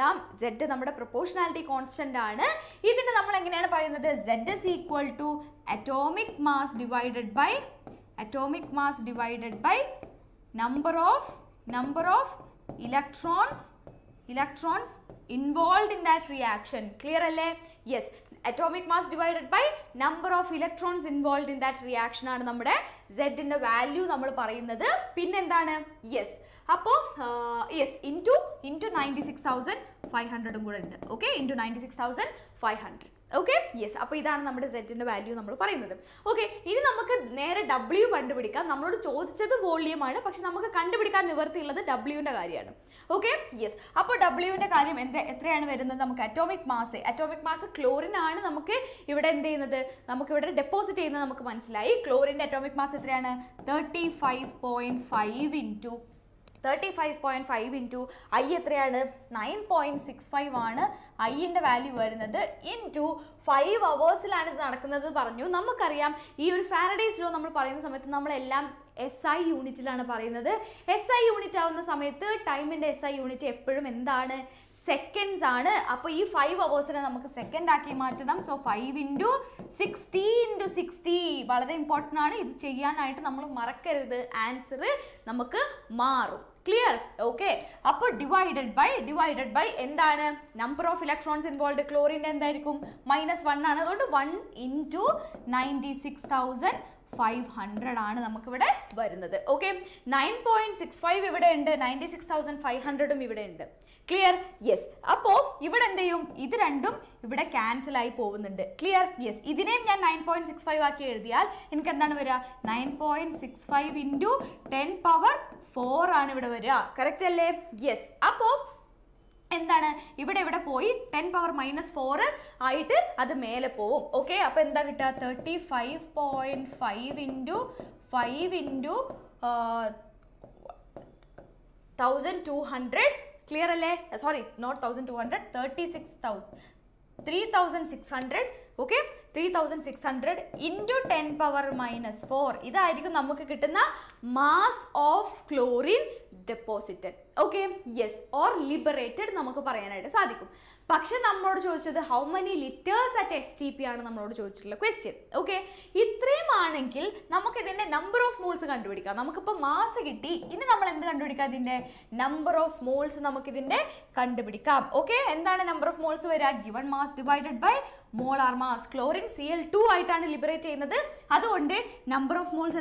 our proportionality constant. This is Z is equal to atomic mass divided by number of electrons involved in that reaction. Clear? Yes. Atomic mass divided by number of electrons involved in that reaction ആണ് നമ്മുടെ Z ന്റെ value നമ്മൾ പറയുന്നത് പിന്നെന്താണ് yes അപ്പോൾ yes into 96500 കൂടി ഉണ്ട് okay into 96500 Okay, yes. So, this is the value of Z. Okay, this is the W. We have the volume, but we have the W. Okay, yes. So, W is the atomic mass. Atomic mass is chlorine. We have deposited chlorine atomic mass is 35.5 into I 9.65 ആണ് I ന്റെ value വരുന്നത് into 5 hours ലാണ് ഇത് നടക്കുന്നത് പറഞ്ഞു നമുക്കറിയാം ഈ ഒരു ഫാരഡേസ് ലോ നമ്മൾ പറയുന്ന സമയത്ത് നമ്മൾ എല്ലാം SI യൂണിറ്റിലാണ് പറയുന്നത് SI യൂണിറ്റ് ആവുന്ന സമയത്ത് ടൈമിന്റെ SI യൂണിറ്റ് എപ്പോഴും എന്താണ് seconds ആണ് അപ്പോൾ ഈ 5 hours നെ നമുക്ക് സെക്കൻഡ് ആക്കി മാറ്റണം സോ 5 into 60 into 60 വളരെ ഇമ്പോർട്ടന്റ് ആണ് ഇത് ചെയ്യാനായിട്ട് നമ്മൾ മറക്കരുത് ആൻസർ നമുക്ക് മാറും Clear? Okay. Appo divided by endana number of electrons involved chlorine endayirkum -1 aanu adondu 1 into 96500 aanu namakku ivide varunathu. Okay. 9.65 ivide undu 96500 um ivide undu. Clear? Yes. Appo ivide endeyum idu rendum ivide cancel aayi povunnundu. Clear? Yes. Idineyum njan 9.65 aaki ezhudiyal enikku endana varia 9.65 into 10 power 4 ആണ് ഇവിടെ വരിക correct അല്ലേ yes അപ്പോൾ എന്താണ് ഇവിടെ പോയി 10 power -4 ആയിട്ട് അത് മേലെ പോവും ഓക്കേ അപ്പോൾ എന്താ കിട്ടുക 35.5 into 5 into 1200 ക്ലിയർ അല്ലേ sorry not 1200 3600 okay 3600 into 10 power -4 ഇതായിരിക്കും നമുക്ക് കിട്ടുന്ന mass of chlorine deposited okay yes or liberated നമുക്ക് പറയാനായിട്ട് സാധിക്കും പക്ഷേ നമ്മളോട് ചോദിച്ചത് how many liters at STP ആണ് നമ്മളോട് ചോദിച്ചിട്ടുള്ള question okay ഇത്രയും ആണെങ്കിൽ നമുക്ക് ഇതിന്റെ number of moles കണ്ടുപിടിക്കാം നമുക്കിപ്പോൾ mass കിട്ടി ഇനി നമ്മൾ എന്ത് കണ്ടുപിടിക്കാം ഇതിന്റെ number of moles നമുക്ക് ഇതിന്റെ കണ്ടുപിടിക്കാം okay എന്താണ് number of moles വരിക given mass divided by molar mass chlorine Cl2 ആയിട്ടാണ് ലിബറേറ്റ് ചെയ്യുന്നത് അതുകൊണ്ട് number of moles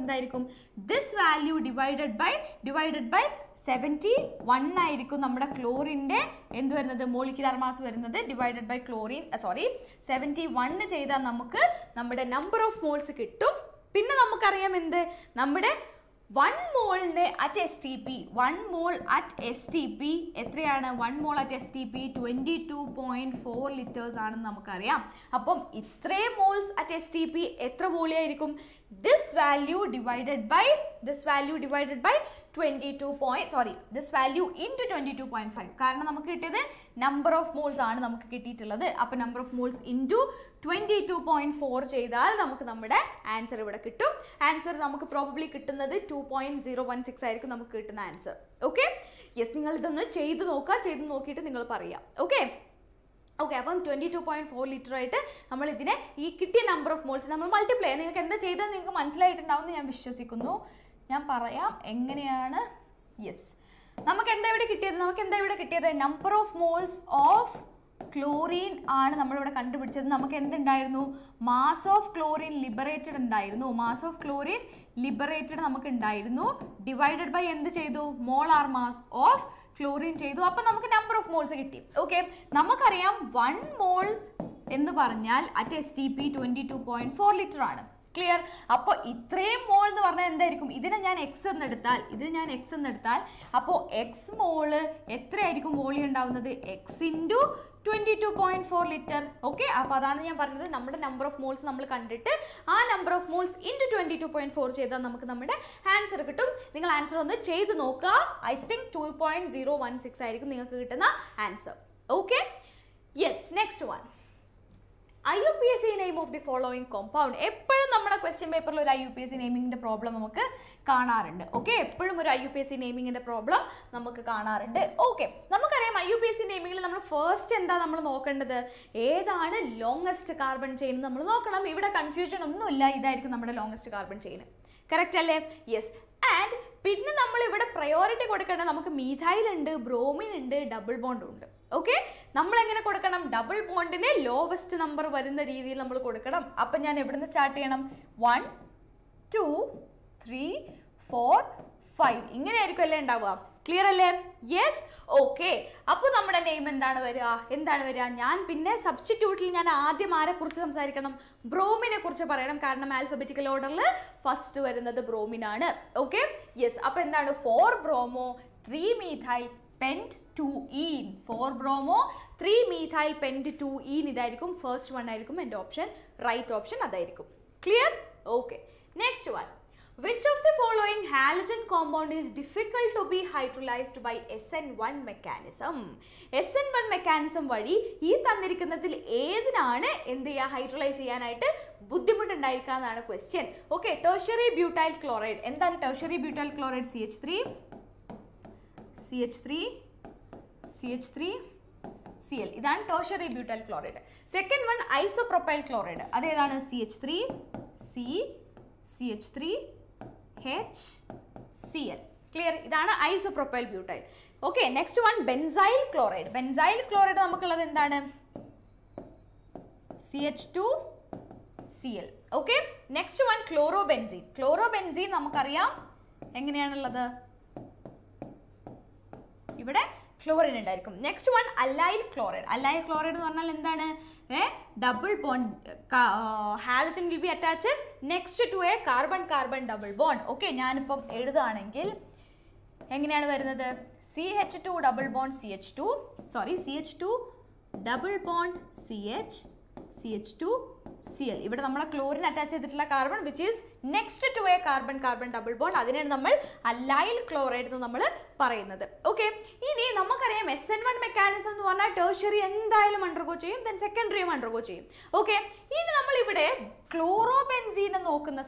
എന്തായിരിക്കും this value divided by 71 ആയിരിക്കും നമ്മുടെ ക്ലോറിന്റെ എന്ത് വരുന്നത് മോളിക്യുലർ മാസ് വരുന്നത് divided by chlorine sorry 71 ചെയ്താൽ നമുക്ക് നമ്മുടെ number of moles കിട്ടും പിന്നെ നമുക്കറിയാം എന്ത് നമ്മുടെ 1 mole at STP 1 mole at STP എത്രയാണ് 1 mole at STP 22.4 liters ആണെന്ന് നമുക്കറിയാം അപ്പം ഇത്രയും moles at STP എത്ര വോളിയം ആയിരിക്കും this value divided by 22 into 22.5 കാരണം നമുക്ക് കിട്ടിയത് number of moles ആണ് നമുക്ക് കിട്ടിയിട്ടുള്ളത് അപ്പോൾ number of moles into 22.4 ചെയ്താൽ നമുക്ക് നമ്മുടെ ആൻസർ ഇവിടെ കിട്ടും ആൻസർ നമുക്ക് പ്രോബബ്ലി കിട്ടുന്നത് 2.016 ആയിരിക്കും നമുക്ക് കിട്ടുന്ന ആൻസർ ഓക്കേ യെസ് നിങ്ങൾ ഇതൊന്ന് ചെയ്തു നോക്കിയിട്ട് നിങ്ങൾ പറയാം ഓക്കേ Okay, അപ്പം 22.4 ലിറ്റർ ആയിട്ട് നമ്മൾ ഇതിനെ ഈ കിട്ടിയ നമ്പർ ഓഫ് മോൾസ് നമ്മൾ മൾട്ടിപ്ലൈ നിങ്ങൾക്ക് എന്താ ചെയ്താൽ നിങ്ങൾക്ക് മനസ്സിലായിട്ടുണ്ടാവും എന്ന് ഞാൻ വിശ്വസിക്കുന്നു ഞാൻ പറയാം എങ്ങനെയാണ് യെസ് നമുക്ക് എന്താ ഇവിടെ കിട്ടിയത് number of moles of chlorine ആണ് നമ്മൾ ഇവിടെ കണ്ടുപിടിച്ചത് നമുക്ക് എന്തുണ്ടായിരുന്നു മാസ് ഓഫ് ക്ലോറിൻ ലിബറേറ്റഡ് നമുക്ക് ഉണ്ടായിരുന്നു ഡിവൈഡഡ് ബൈ എന്ത് ചെയ്തു മോളാർ മാസ് ഓഫ് ക്ലോറിൻ ചെയ്തു അപ്പോൾ നമുക്ക് നമ്പർ ഓഫ് മോൾസ് കിട്ടി ഓക്കേ നമുക്കറിയാം 1 മോൾ എന്ന് പറഞ്ഞാൽ at STP 22.4 ലിറ്റർ ആണ് Clear? Appo इत्रेम mole नो वरना ऐंदा एरिकुम इधर ना x न डटाल इधर ना x न डटाल अपो x mole इत्रे एरिकुम mole यंदा उन्नदे x into 22.4 liter. Okay? आप आधान ना बारे ना नम्मरे number of moles नम्मले कंडेटे uh number of moles into 22.4 चेदा नमक नम्मरे answer कटुम निगल answer उन्नदे Chand Nokha I think 2.016 आयरिकुम निगल कटना answer. Okay? Yes. Next one. IUPAC name of the following compound. एप्पल नम्मला question paper लो IUPAC naming इंडे problem नमके काना रण्डे. Okay, एप्पल मुरे IUPAC naming इंडे problem नमके काना रण्डे. Okay, नमक अरे IUPAC naming ले नम्मला first इंदा नम्मला नोकण्डे द. ये दाने longest carbon chain नम्मला नोकना में इवडा confusion अम्म नो इल्ला इदा इरिक नम्मला longest carbon chain. Correct अल्ले? Yes. And पिन्ने नम्मले इवडा priority कोडे करना नमके methyl इंडे, bromine इंडे, double bond इंडे. Okay, നമ്മൾ എങ്ങനെ കൊടുക്കണം ഡബിൾ ബോണ്ടിനെ ലോവസ്റ്റ് നമ്പർ വരുന്ന രീതിയിൽ നമ്മൾ കൊടുക്കണം. അപ്പോൾ ഞാൻ എവിടെന്ന് സ്റ്റാർട്ട് ചെയ്യണം 1 2 3 4 5 ഇങ്ങനെ ആയിരിക്കും അല്ലേ ഉണ്ടാവുക. ക്ലിയർ അല്ലേ? യെസ്. ഓക്കേ. അപ്പോൾ നമ്മുടെ നെയിം എന്താണ് വരിക? ഞാൻ പിന്നെ സബ്സ്റ്റിറ്റ്യൂട്ടിൽ ഞാൻ ആദ്യം ആരെക്കുറിച്ച് സംസാരിക്കണം? ബ്രോമിനെ കുറിച്ച് പറയണം. കാരണം ആൽഫബറ്റിക്കൽ ഓർഡറിൽ ഫസ്റ്റ് വരുന്നത് ബ്രോമിൻ ആണ്. ഓക്കേ? യെസ്. അപ്പോൾ എന്താണ് 4 bromo 3 methyl pent 2-ene 4 bromo 3 methyl pent 2-ene idayirikum first one ayirikum and option right option adayirikum. Clear? Okay. Next one. Which of the following halogen compound is difficult to be hydrolyzed by SN1 mechanism? SN1 mechanism vadi ee thanirikkunnathil edinana endeya hydrolyze cheyanayittu buddhimutt undayirikka ennaanu question. Okay, tertiary butyl chloride. Endana tertiary butyl chloride? CH3 Cl. ഇതാണ് tertiary butyl chloride. Second one isopropyl chloride. അതേതാണ് CH3 C CH3 H Cl. Clear? ഇതാണ് isopropyl butyl. Okay, next one benzyl chloride. Benzyl chloride നമുക്കുള്ളത് എന്താണ്? CH2 Cl. Okay, next one chlorobenzene. Chlorobenzene നമുക്കറിയാം എങ്ങനെയാണുള്ളത്? ഇവിടെ chlorine ഉണ്ടായിരിക്കും. Next one allyl chloride. Allyl chloride എന്ന് പറഞ്ഞാൽ എന്താണ്? Double bond halogen will be attached next to a carbon carbon double bond. Okay, ഞാനിപ്പം എഴുതാണെങ്കിൽ എങ്ങനെയാണ് വരുന്നത്? CH2 double bond CH2 sorry CH2 double bond CH CH2 Cl. ഇവിടെ നമ്മൾ chlorine attach ചെയ്തിട്ടുള്ള carbon which is next to a carbon carbon double bond അതിനെയാണ് നമ്മൾ allyl chloride എന്ന് നമ്മൾ പറയുന്നത്. ഓക്കെ, ഇനി നമുക്കറിയാം SN1 മെക്കാനിസം എന്ന് പറഞ്ഞാൽ ടെർഷ്യറി എന്തായാലും അണ്ടർഗോ ചെയ്യും, ദെൻ സെക്കൻഡറിയും അണ്ടർഗോ ചെയ്യും. ഓക്കെ, ഇനി നമ്മൾ ഇവിടെ ക്ലോറോബെൻസീനെ നോക്കുന്ന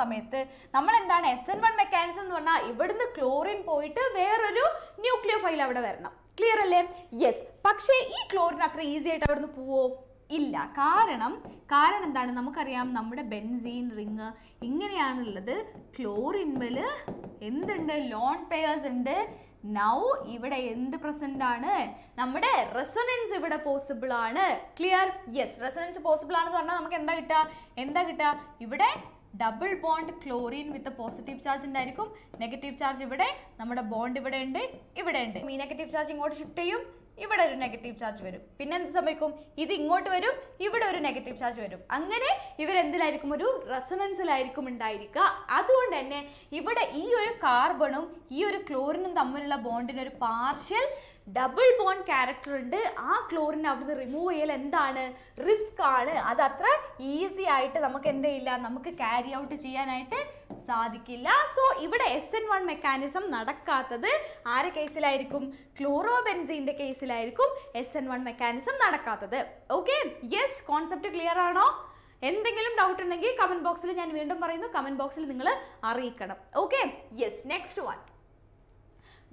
സമയത്ത് നമ്മൾ എന്താണ് SN1 മെക്കാനിസം എന്ന് പറഞ്ഞാൽ ഇവിടുന്ന് ക്ലോറിൻ പോയിട്ട് വേറൊരു ന്യൂക്ലിയോഫൈൽ അവിടെ വരണം. ക്ലിയർ അല്ലേ? യെസ്. പക്ഷേ ഈ ക്ലോറിൻ അത്ര ഈസി ആയിട്ട് അവിടുന്ന് പോവോ? ഇല്ല. കാരണം എന്താണ്? നമുക്കറിയാം നമ്മുടെ ബെൻസീൻ റിങ് ഇങ്ങനെയാണുള്ളത്. ക്ലോറിൻമേൽ എന്തുണ്ട്? ലോൺ പെയർസ് ഉണ്ട്. നൗ ഇവിടെ എന്ത് പ്രസന്റ് ആണ്? നമ്മുടെ റെസൊണൻസ് ഇവിടെ പോസിബിൾ ആണ്. ക്ലിയർ? യെസ്. റെസൊണൻസ് പോസിബിൾ ആണെന്ന് പറഞ്ഞാൽ നമുക്ക് എന്താ കിട്ടുക? ഇവിടെ double bond chlorine with positive charge ഉണ്ടായിരിക്കും. നെഗറ്റീവ് ചാർജ് ഇവിടെ, നമ്മുടെ ബോണ്ട് ഇവിടെ ഉണ്ട്, ഈ നെഗറ്റീവ് ചാർജ് ഇങ്ങോട്ട് ഷിഫ്റ്റ് ചെയ്യും, ഇവിടെ ഒരു നെഗറ്റീവ് ചാർജ് വരും. പിന്നെ എന്ത് സംഭവിക്കും? ഇത് ഇങ്ങോട്ട് വരും, ഇവിടെ ഒരു നെഗറ്റീവ് ചാർജ് വരും. അങ്ങനെ ഇവരെന്തിലായിരിക്കും? ഒരു റെസൊണൻസിലായിരിക്കും ഉണ്ടായിരിക്കുക. അതുകൊണ്ട് തന്നെ ഇവിടെ ഈ ഒരു കാർബണും ഈ ഒരു ക്ലോറിനും തമ്മിലുള്ള ബോണ്ടിനൊരു പാർഷ്യൽ ഡബിൾ ബോണ്ട് ക്യാരക്ടർ ഉണ്ട്. ആ ക്ലോറിൻ അവിടുന്ന് റിമൂവ് ചെയ്യൽ എന്താണ്? റിസ്ക് ആണ്. അതത്ര ഈസി ആയിട്ട് നമുക്ക് നമുക്ക് ക്യാരി ഔട്ട് ചെയ്യാനായിട്ട് സാധിക്കില്ല. സോ ഇവിടെ SN1 മെക്കാനിസം നടക്കാത്തത് ആരെ കേസിലായിരിക്കും? ക്ലോറോബെൻസീൻ്റെ കേസിലായിരിക്കും SN1 മെക്കാനിസം നടക്കാത്തത്. Okay, yes. കോൺസെപ്റ്റ് ക്ലിയർ ആണോ? എന്തെങ്കിലും ഡൗട്ട് ഉണ്ടെങ്കിൽ കമന്റ് ബോക്സിൽ, ഞാൻ വീണ്ടും പറയുന്നു, കമന്റ് ബോക്സിൽ നിങ്ങൾ അറിയിക്കണം. Okay, yes. Next one.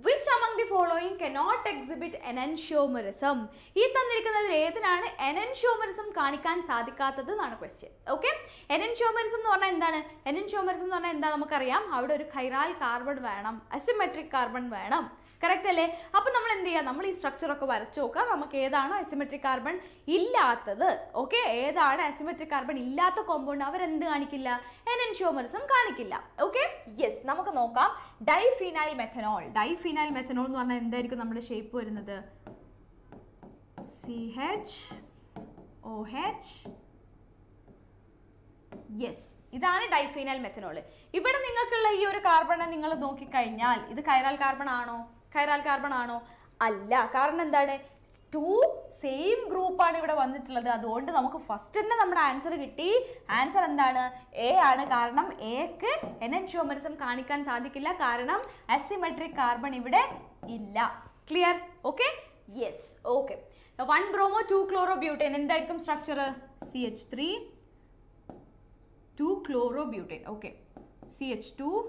Which among the following cannot exhibit enantiomerism? ഈ തന്നിരിക്കുന്നതിൽ ഏതിനാണ് enantiomerism കാണിക്കാൻ സാധിക്കാത്തത് എന്നാണ് ക്വസ്റ്റ്യൻ. ഓക്കെ, enantiomerism എന്ന് പറഞ്ഞാൽ എന്താണ്? നമുക്കറിയാം അവിടെ ഒരു chiral കാർബൺ വേണം, അസിമെട്രിക് കാർബൺ വേണം. കറക്റ്റ് അല്ലേ? അപ്പം നമ്മൾ എന്ത് ചെയ്യുക? നമ്മൾ ഈ സ്ട്രക്ചറൊക്കെ വരച്ചു നോക്കാം. നമുക്ക് ഏതാണോ അസിമെട്രിക് കാർബൺ ഇല്ലാത്തത്, ഓക്കെ, ഏതാണ് അസിമെട്രിക് കാർബൺ ഇല്ലാത്ത കോമ്പൗണ്ട്, അവരെന്ത് കാണിക്കില്ല? enantiomerism കാണിക്കില്ല. Okay, yes. നമുക്ക് നോക്കാം. ഡൈഫീനൈൽ മെഥനോൾ. ഡൈഫീനൈൽ മെഥനോൾ എന്ന് പറഞ്ഞാൽ എന്തായിരിക്കും നമ്മുടെ ഷേപ്പ് വരുന്നത്? CH OH Yes, this is diphenyl methanol. If you have a carbon, you can see this chiral carbon. Chiral carbon is not. Because two same group are here. That's why first answer answer A is carbon. A enantiomerism cannot be asymmetric carbon is clear? Okay? Yes. Okay. Now, 1 bromo, 2 chlorobutane. What is the structure? CH3. 2 chlorobutane, okay, CH2,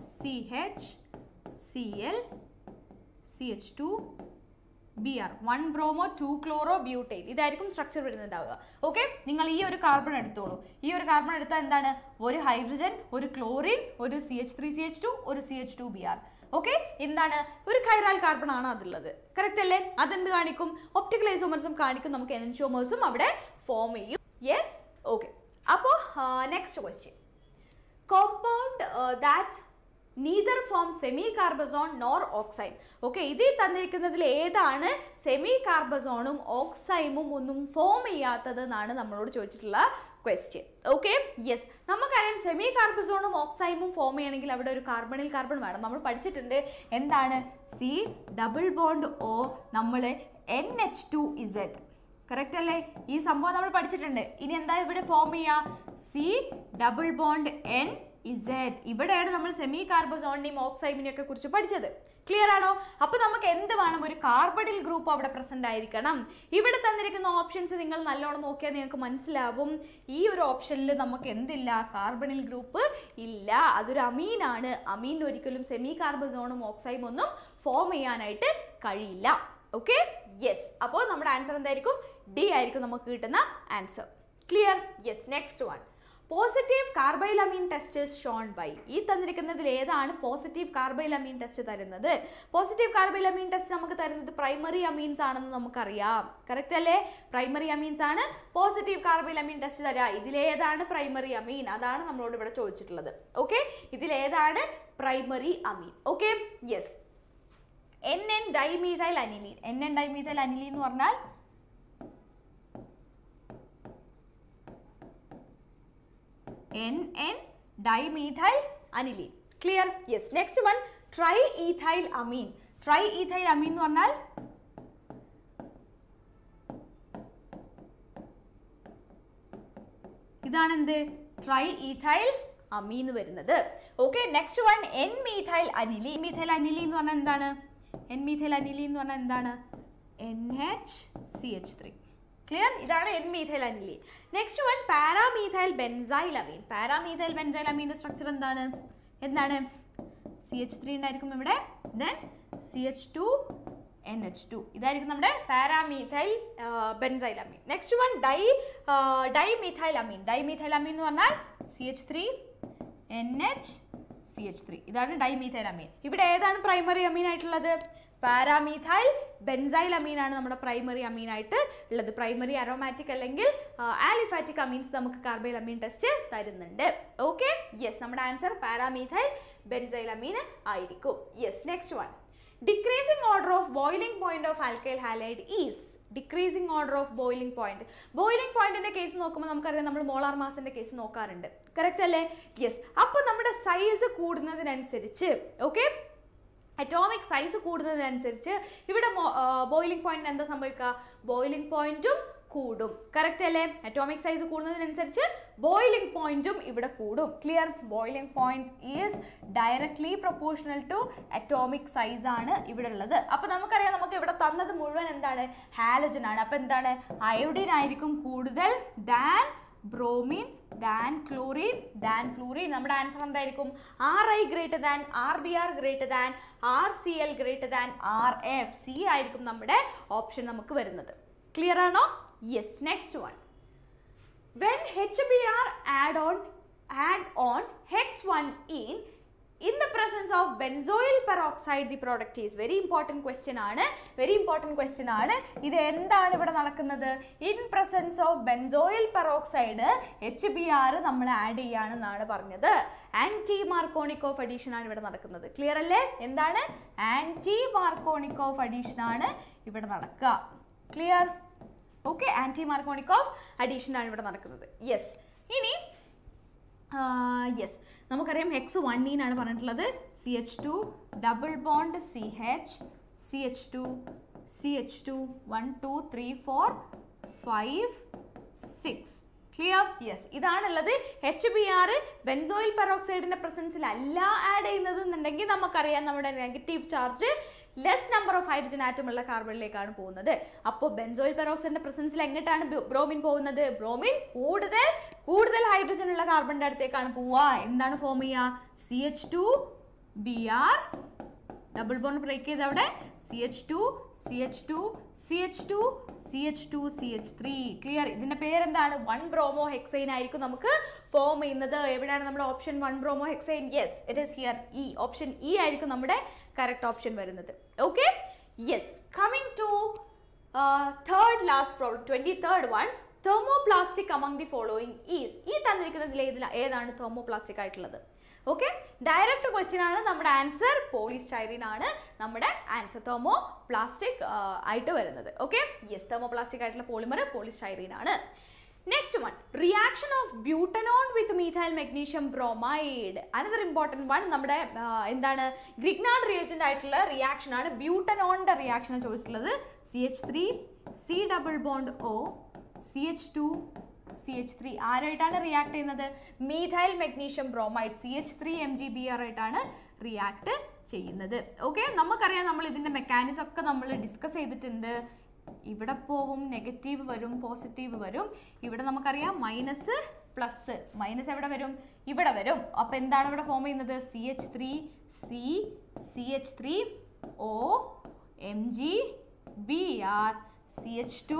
CH, Cl, CH2, Br, 1 bromo, 2 chlorobutane. This is structure. Okay, you can this carbon. This carbon is 1 hydrogen, 1 chlorine, 1 CH3, CH2, 1 CH2, Br. Okay, this is a chiral carbon. Correct? That is why we optical isomerism and enantiomerism form. Yes? Okay. Next question. Compound that neither form semi-carbazone nor oxime. Okay, this is the semi-carbazone oxime form question. Okay, yes. We have semi-carbazone oxime form carbonyl carbon. We have C double bond O NH2Z. Correct? This is the form C double bond N Z. This is the semi-carbazonium oxime. Clear? Now, we have a carbonyl group present. Here are the options. If you look at this option, we don't have a carbonyl group. That's an amine. Amine is semi-carbazonium oxime form. Okay? Yes. Now, our answer is D. Answer. Clear? Yes. Next one. Positive carbylamine test is shown by. This is positive carbylamine test. Positive carbylamine test is primary amines. Correct? Primary amines are positive carbylamine test. This is primary amine. That is the okay? This is primary amine. Okay? Yes. NN dimethyl aniline. NN dimethyl aniline is NN dimethyl aniline. Clear? Yes. Next one, triethyl amine. Triethyl amine is this triethyl amine. Okay. Next one, N-methyl aniline. N-methyl aniline is N-methyl aniline is NHCH3. Clear? This is N-methyl aniline. Next one, paramethyl benzylamine. Paramethyl benzylamine structure is CH3, then CH2, NH2. This is paramethyl benzylamine. Next one, dimethylamine. Dimethylamine is CH3, NH, CH3. This is dimethylamine. Now, what is the primary amine? Paramethyl benzylamine is primary amine. The primary aromatic and aliphatic amines carbylamine test. Okay? Yes, our answer paramethyl benzylamine. Yes, next one. Decreasing order of boiling point of alkyl halide is. Decreasing order of boiling point. Boiling point in the case we have molar mass in the case. Correct? Yes. Then we size. Okay? Atomic size is here. Boiling point is boiling point. Correct? Atomic size is boiling point. Clear? Boiling point is directly proportional to atomic size. Now, we will see halogen. Iodine is than bromine, than chlorine, than fluorine. Our answer is Ri greater than, Rbr greater than, Rcl greater than, Rf. C is the option. Clear or no? Yes. Next one. When HBr add on hex-1-ene in the presence of benzoyl peroxide, the product is very important question. Very important question. This is in presence of benzoyl peroxide, HBr we add anti-Markovnikov addition. Clear? Anti-Markovnikov addition. Clear? Okay, anti-Markovnikov addition. Yes. Yes, namukariyam hex 1 naan parannatullathu CH2 double bond CH CH2 CH2 1 2 3 4 5 6 clear? Yes, idanallathu HBr benzoyl peroxide inde presence il alla add cheynathu ennundengil namukariyam nammade negative charge less number of hydrogen atom ulla carbon lekkaanu povunnathu. Appo benzoyl peroxide inde presence il engattaanu bromine povunnathu? Bromine കൂടുതൽ hydrogen ഉള്ള കാർബണിന്റെ അടുത്തേക്കാണ് പോവുക. എന്താണ് form ചെയ്യുക? CH2 Br double bond break ചെയ്ത് അവിടെ CH2 CH2 CH2 CH2 CH3 clear. ഇതിന്റെ പേരെന്താണ്? 1 bromo hexane ആയിരിക്കും നമുക്ക് ഫോം ചെയ്യുന്നത്. എവിടെയാണ് നമ്മുടെ option 1 bromo hexane? Yes, it is here. E option E ആയിരിക്കും നമ്മുടെ കറക്റ്റ് ഓപ്ഷൻ വരുന്നത്. Okay, yes. Coming to third last problem, 23rd one. Thermoplastic among the following is. This is thermoplastic. Okay? Direct question is our answer. Polystyrene is our answer. Thermoplastic item. Okay? Yes, thermoplastic item polymer polystyrene. Next one. Reaction of butanone with methyl magnesium bromide. Another important one. Our Grignard reagent reaction is butanone reaction. CH3, C double bond O. CH2 CH3 ആരായിട്ടാണ് react ചെയ്യുന്നത്? Methyl magnesium bromide CH3 MgBr ആയിട്ടാണ് react ചെയ്യുന്നത്. Okay, നമുക്കറിയാം നമ്മൾ ഇതിന്റെ mechanism ഒക്കെ നമ്മൾ discuss ചെയ്തിട്ടുണ്ട്. ഇവിടെ പോവും, നെഗറ്റീവ് വരും, പോസിറ്റീവ് വരും. ഇവിടെ നമുക്കറിയാം മൈനസ് പ്ലസ്, മൈനസ് എവിടെ വരും? ഇവിടെ വരും. അപ്പോൾ എന്താണ് ഇവിടെ ഫോം ചെയ്യുന്നത്? CH3 C CH3 O MgBr CH2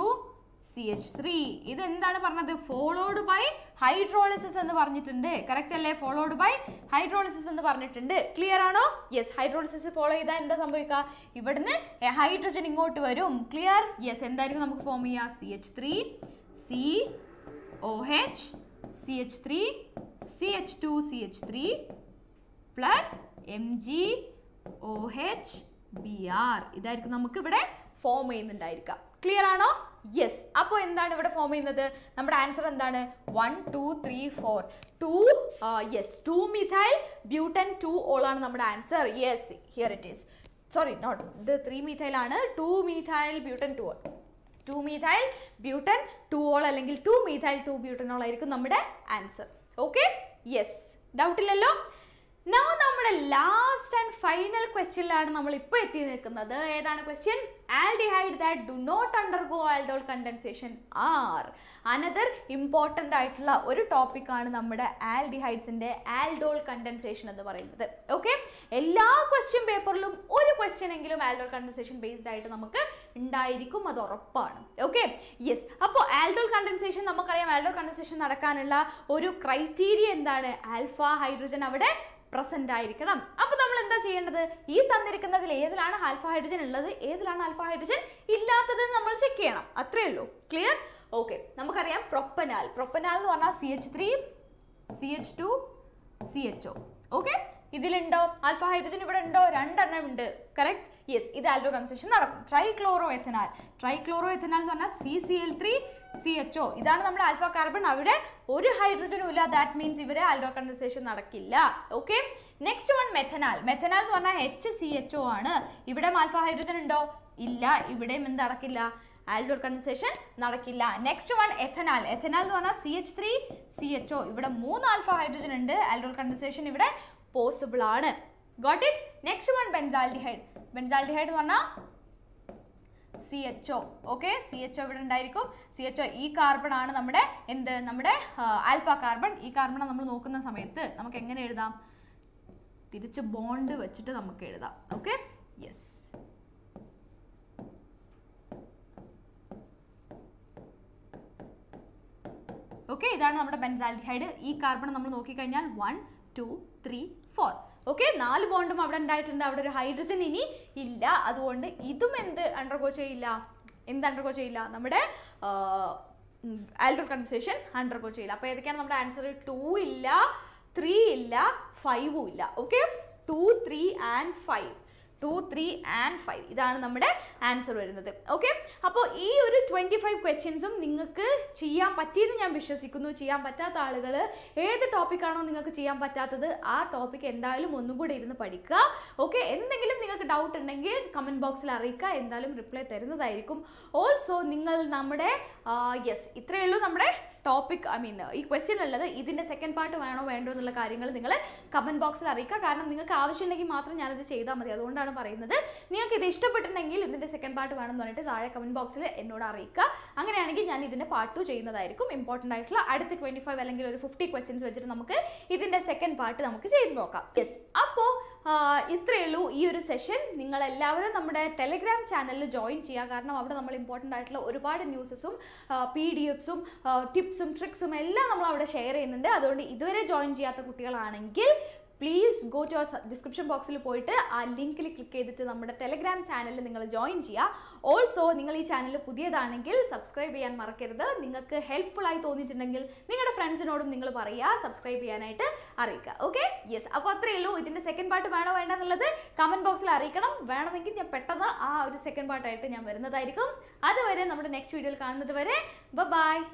CH3. ഇത് എന്താണ് പറഞ്ഞത്? ഫോളോഡ് ബൈ ഹൈഡ്രോളിസിസ് എന്ന് പറഞ്ഞിട്ടുണ്ട്. കറക്റ്റ് അല്ലേ? ഫോളോഡ് ബൈ ഹൈഡ്രോളിസിസ് എന്ന് പറഞ്ഞിട്ടുണ്ട്. ക്ലിയർ ആണോ? യെസ്, ഹൈഡ്രോളിസിസ് ഫോളോ ചെയ്താൽ എന്താ സംഭവിക്കുക? ഇവിടുന്ന് ഹൈഡ്രജൻ ഇങ്ങോട്ട് വരും. ക്ലിയർ? യെസ്, എന്തായിരിക്കും നമുക്ക് ഫോം ചെയ്യാം? CH3 COH CH3 CH2 CH3 plus MgOH Br ഇതായിരിക്കും നമുക്ക് ഇവിടെ ഫോം ചെയ്യുന്നുണ്ടായിരിക്കുക. ക്ലിയർ ആണോ? യെസ്. അപ്പോൾ എന്താണ് ഇവിടെ ഫോം ചെയ്യുന്നത്? നമ്മുടെ ആൻസർ എന്താണ്? 1 2 3 4 2. യെസ്, 2 methyl butane 2 all ആണ് നമ്മുടെ answer. Yes, here it is. Sorry, not ഇത് 3 methyl ആണ്. 2 methyl butane 2 all. 2 methyl butane 2 all അല്ലെങ്കിൽ 2 methyl 2 butanol ആയിരിക്കും നമ്മുടെ ആൻസർ. ഓക്കെ, യെസ്, ഡൗട്ട് ഇല്ലല്ലോ. നൗ നമ്മുടെ ലാസ്റ്റ് ആൻഡ് ഫൈനൽ ക്വസ്റ്റ്യനിലാണ് നമ്മൾ ഇപ്പോൾ എത്തി നിൽക്കുന്നത്. ഏതാണ് question? Aldehyde that do not undergo aldol condensation are. Another important ആയിട്ടുള്ള ഒരു ടോപ്പിക്കാണ് നമ്മുടെ ആൽഡിഹൈഡ്സിൻ്റെ ആൽഡോൾ കണ്ടൻസേഷൻ എന്ന് പറയുന്നത്. ഓക്കെ, എല്ലാ ക്വസ്റ്റ്യൻ പേപ്പറിലും ഒരു ക്വസ്റ്റ്യൻ എങ്കിലും ആൽഡോൾ കണ്ടൻസേഷൻ ബേസ്ഡ് ആയിട്ട് നമുക്ക് ഉണ്ടായിരിക്കും, അത് ഉറപ്പാണ്. Okay, yes. അപ്പോൾ ആൽഡോൾ കണ്ടൻസേഷൻ നമുക്കറിയാം, ആൽഡോൾ കണ്ടൻസേഷൻ നടക്കാനുള്ള ഒരു ക്രൈറ്റീരിയ എന്താണ്? ആൽഫ ഹൈഡ്രജൻ അവിടെ പ്രസന്റ് ആയിരിക്കണം. അപ്പോൾ നമ്മൾ എന്താ ചെയ്യേണ്ടത്? ഈ തന്നിരിക്കുന്നതിൽ ഏതിലാണ് ആൽഫ ഹൈഡ്രജൻ ഉള്ളത്, ഏതിലാണ് ആൽഫ ഹൈഡ്രജൻ ഇല്ലാത്തത് നമ്മൾ ചെക്ക് ചെയ്യണം. അത്രയേ ഉള്ളൂ. ക്ലിയർ? ഓക്കെ, നമുക്കറിയാം പ്രൊപ്പനാൽ, പ്രൊപ്പനാൽ എന്ന് പറഞ്ഞാൽ CH3 CH2 CHO. ഓക്കെ, ഇതിലുണ്ടോ ആൽഫ ഹൈഡ്രജൻ? ഇവിടെ ഉണ്ടോ? 2 ഉണ്ട്. കറക്റ്റ്? യെസ്, ഇത് ആൽഡോ കൺസേഷൻ നടക്കും. ട്രൈക്ലോറോ എഥനാൽ എന്ന് പറഞ്ഞാൽ CCl3 CHO. ഇതാണ് നമ്മുടെ ആൽഫ കാർബൺ. അവിടെ ഒരു ഹൈഡ്രജനും ഇല്ല. ദാറ്റ് മീൻസ് ഇവിടെ ആൽഡോ കൺസേഷൻ നടക്കില്ല. Okay, next one methanal. Methanal എന്ന് പറഞ്ഞാൽ HCHO ആണ്. ഇവിടെ ആൽഫ ഹൈഡ്രജൻ ഉണ്ടോ? ഇല്ല. ഇവിടെയും എന്ത് നടക്കില്ല? ആൽഡോ കൺസേഷൻ നടക്കില്ല. Next one ethanal. എഥനാൽ എന്ന് പറഞ്ഞാൽ CH3 CHO. ഇവിടെ 3 ആൽഫ ഹൈഡ്രജൻ ഉണ്ട്. ആൽഡോ കൺസേഷൻ ഇവിടെ പോസിബിൾ ആണ്. Got it? Next one benzaldehyde. Benzaldehyde എന്ന് പറഞ്ഞാൽ CHO. ഓക്കെ, CHO ഇവിടെ ഉണ്ടായിരിക്കും. CHO ഈ കാർബൺ ആണ് നമ്മുടെ എന്ത്? നമ്മുടെ ആൽഫ കാർബൺ. ഈ കാർബൺ നമ്മൾ നോക്കുന്ന സമയത്ത് നമുക്ക് എങ്ങനെ എഴുതാം? തിരിച്ച് ബോണ്ട് വെച്ചിട്ട് നമുക്ക് എഴുതാം. Okay, yes. ഓക്കെ, ഇതാണ് നമ്മുടെ ബെൻസാൽഡിഹൈഡ്. ഈ കാർബൺ നമ്മൾ നോക്കിക്കഴിഞ്ഞാൽ 1 2 3 4. ഓക്കെ, 4 ബോണ്ടും അവിടെ ഉണ്ടായിട്ടുണ്ട്. അവിടെ ഒരു ഹൈഡ്രജൻ ഇനി ഇല്ല. അതുകൊണ്ട് ഇതും എന്ത് അണ്ടർഗോ ചെയ്യില്ല? നമ്മുടെ ആൽഡോൾ കണ്ടൻസേഷൻ അണ്ടർഗോ ചെയ്യില്ല. അപ്പോൾ ഏതൊക്കെയാണ് നമ്മുടെ ആൻസർ? 2 ഇല്ല 3 ഇല്ല 5 ഇല്ല. Okay, 2 3 and 5. 2, 3 and 5. This is our answer. Okay? So, these 25 questions you can do. What topic you can do, that topic you can do. Okay? If you have doubt, comment box reply. Also, yes, this is topic, I mean, this question is the second part of the comment box. Because you have to do this, you have to do this. If you have the second part, comment box. This part 2 is important. Add 25 and 50 questions. This is the second part. Yes. This session, you will join our Telegram channel because we important news, PDFs, tips and tricks, we will share it. That's join. Please go to our description box and click the link to our Telegram channel. Also, if you this channel, subscribe and mark it. If you helpful, your friends subscribe and okay? Yes, that's the second part. Comment box. Second part. That's the next video. Bye-bye.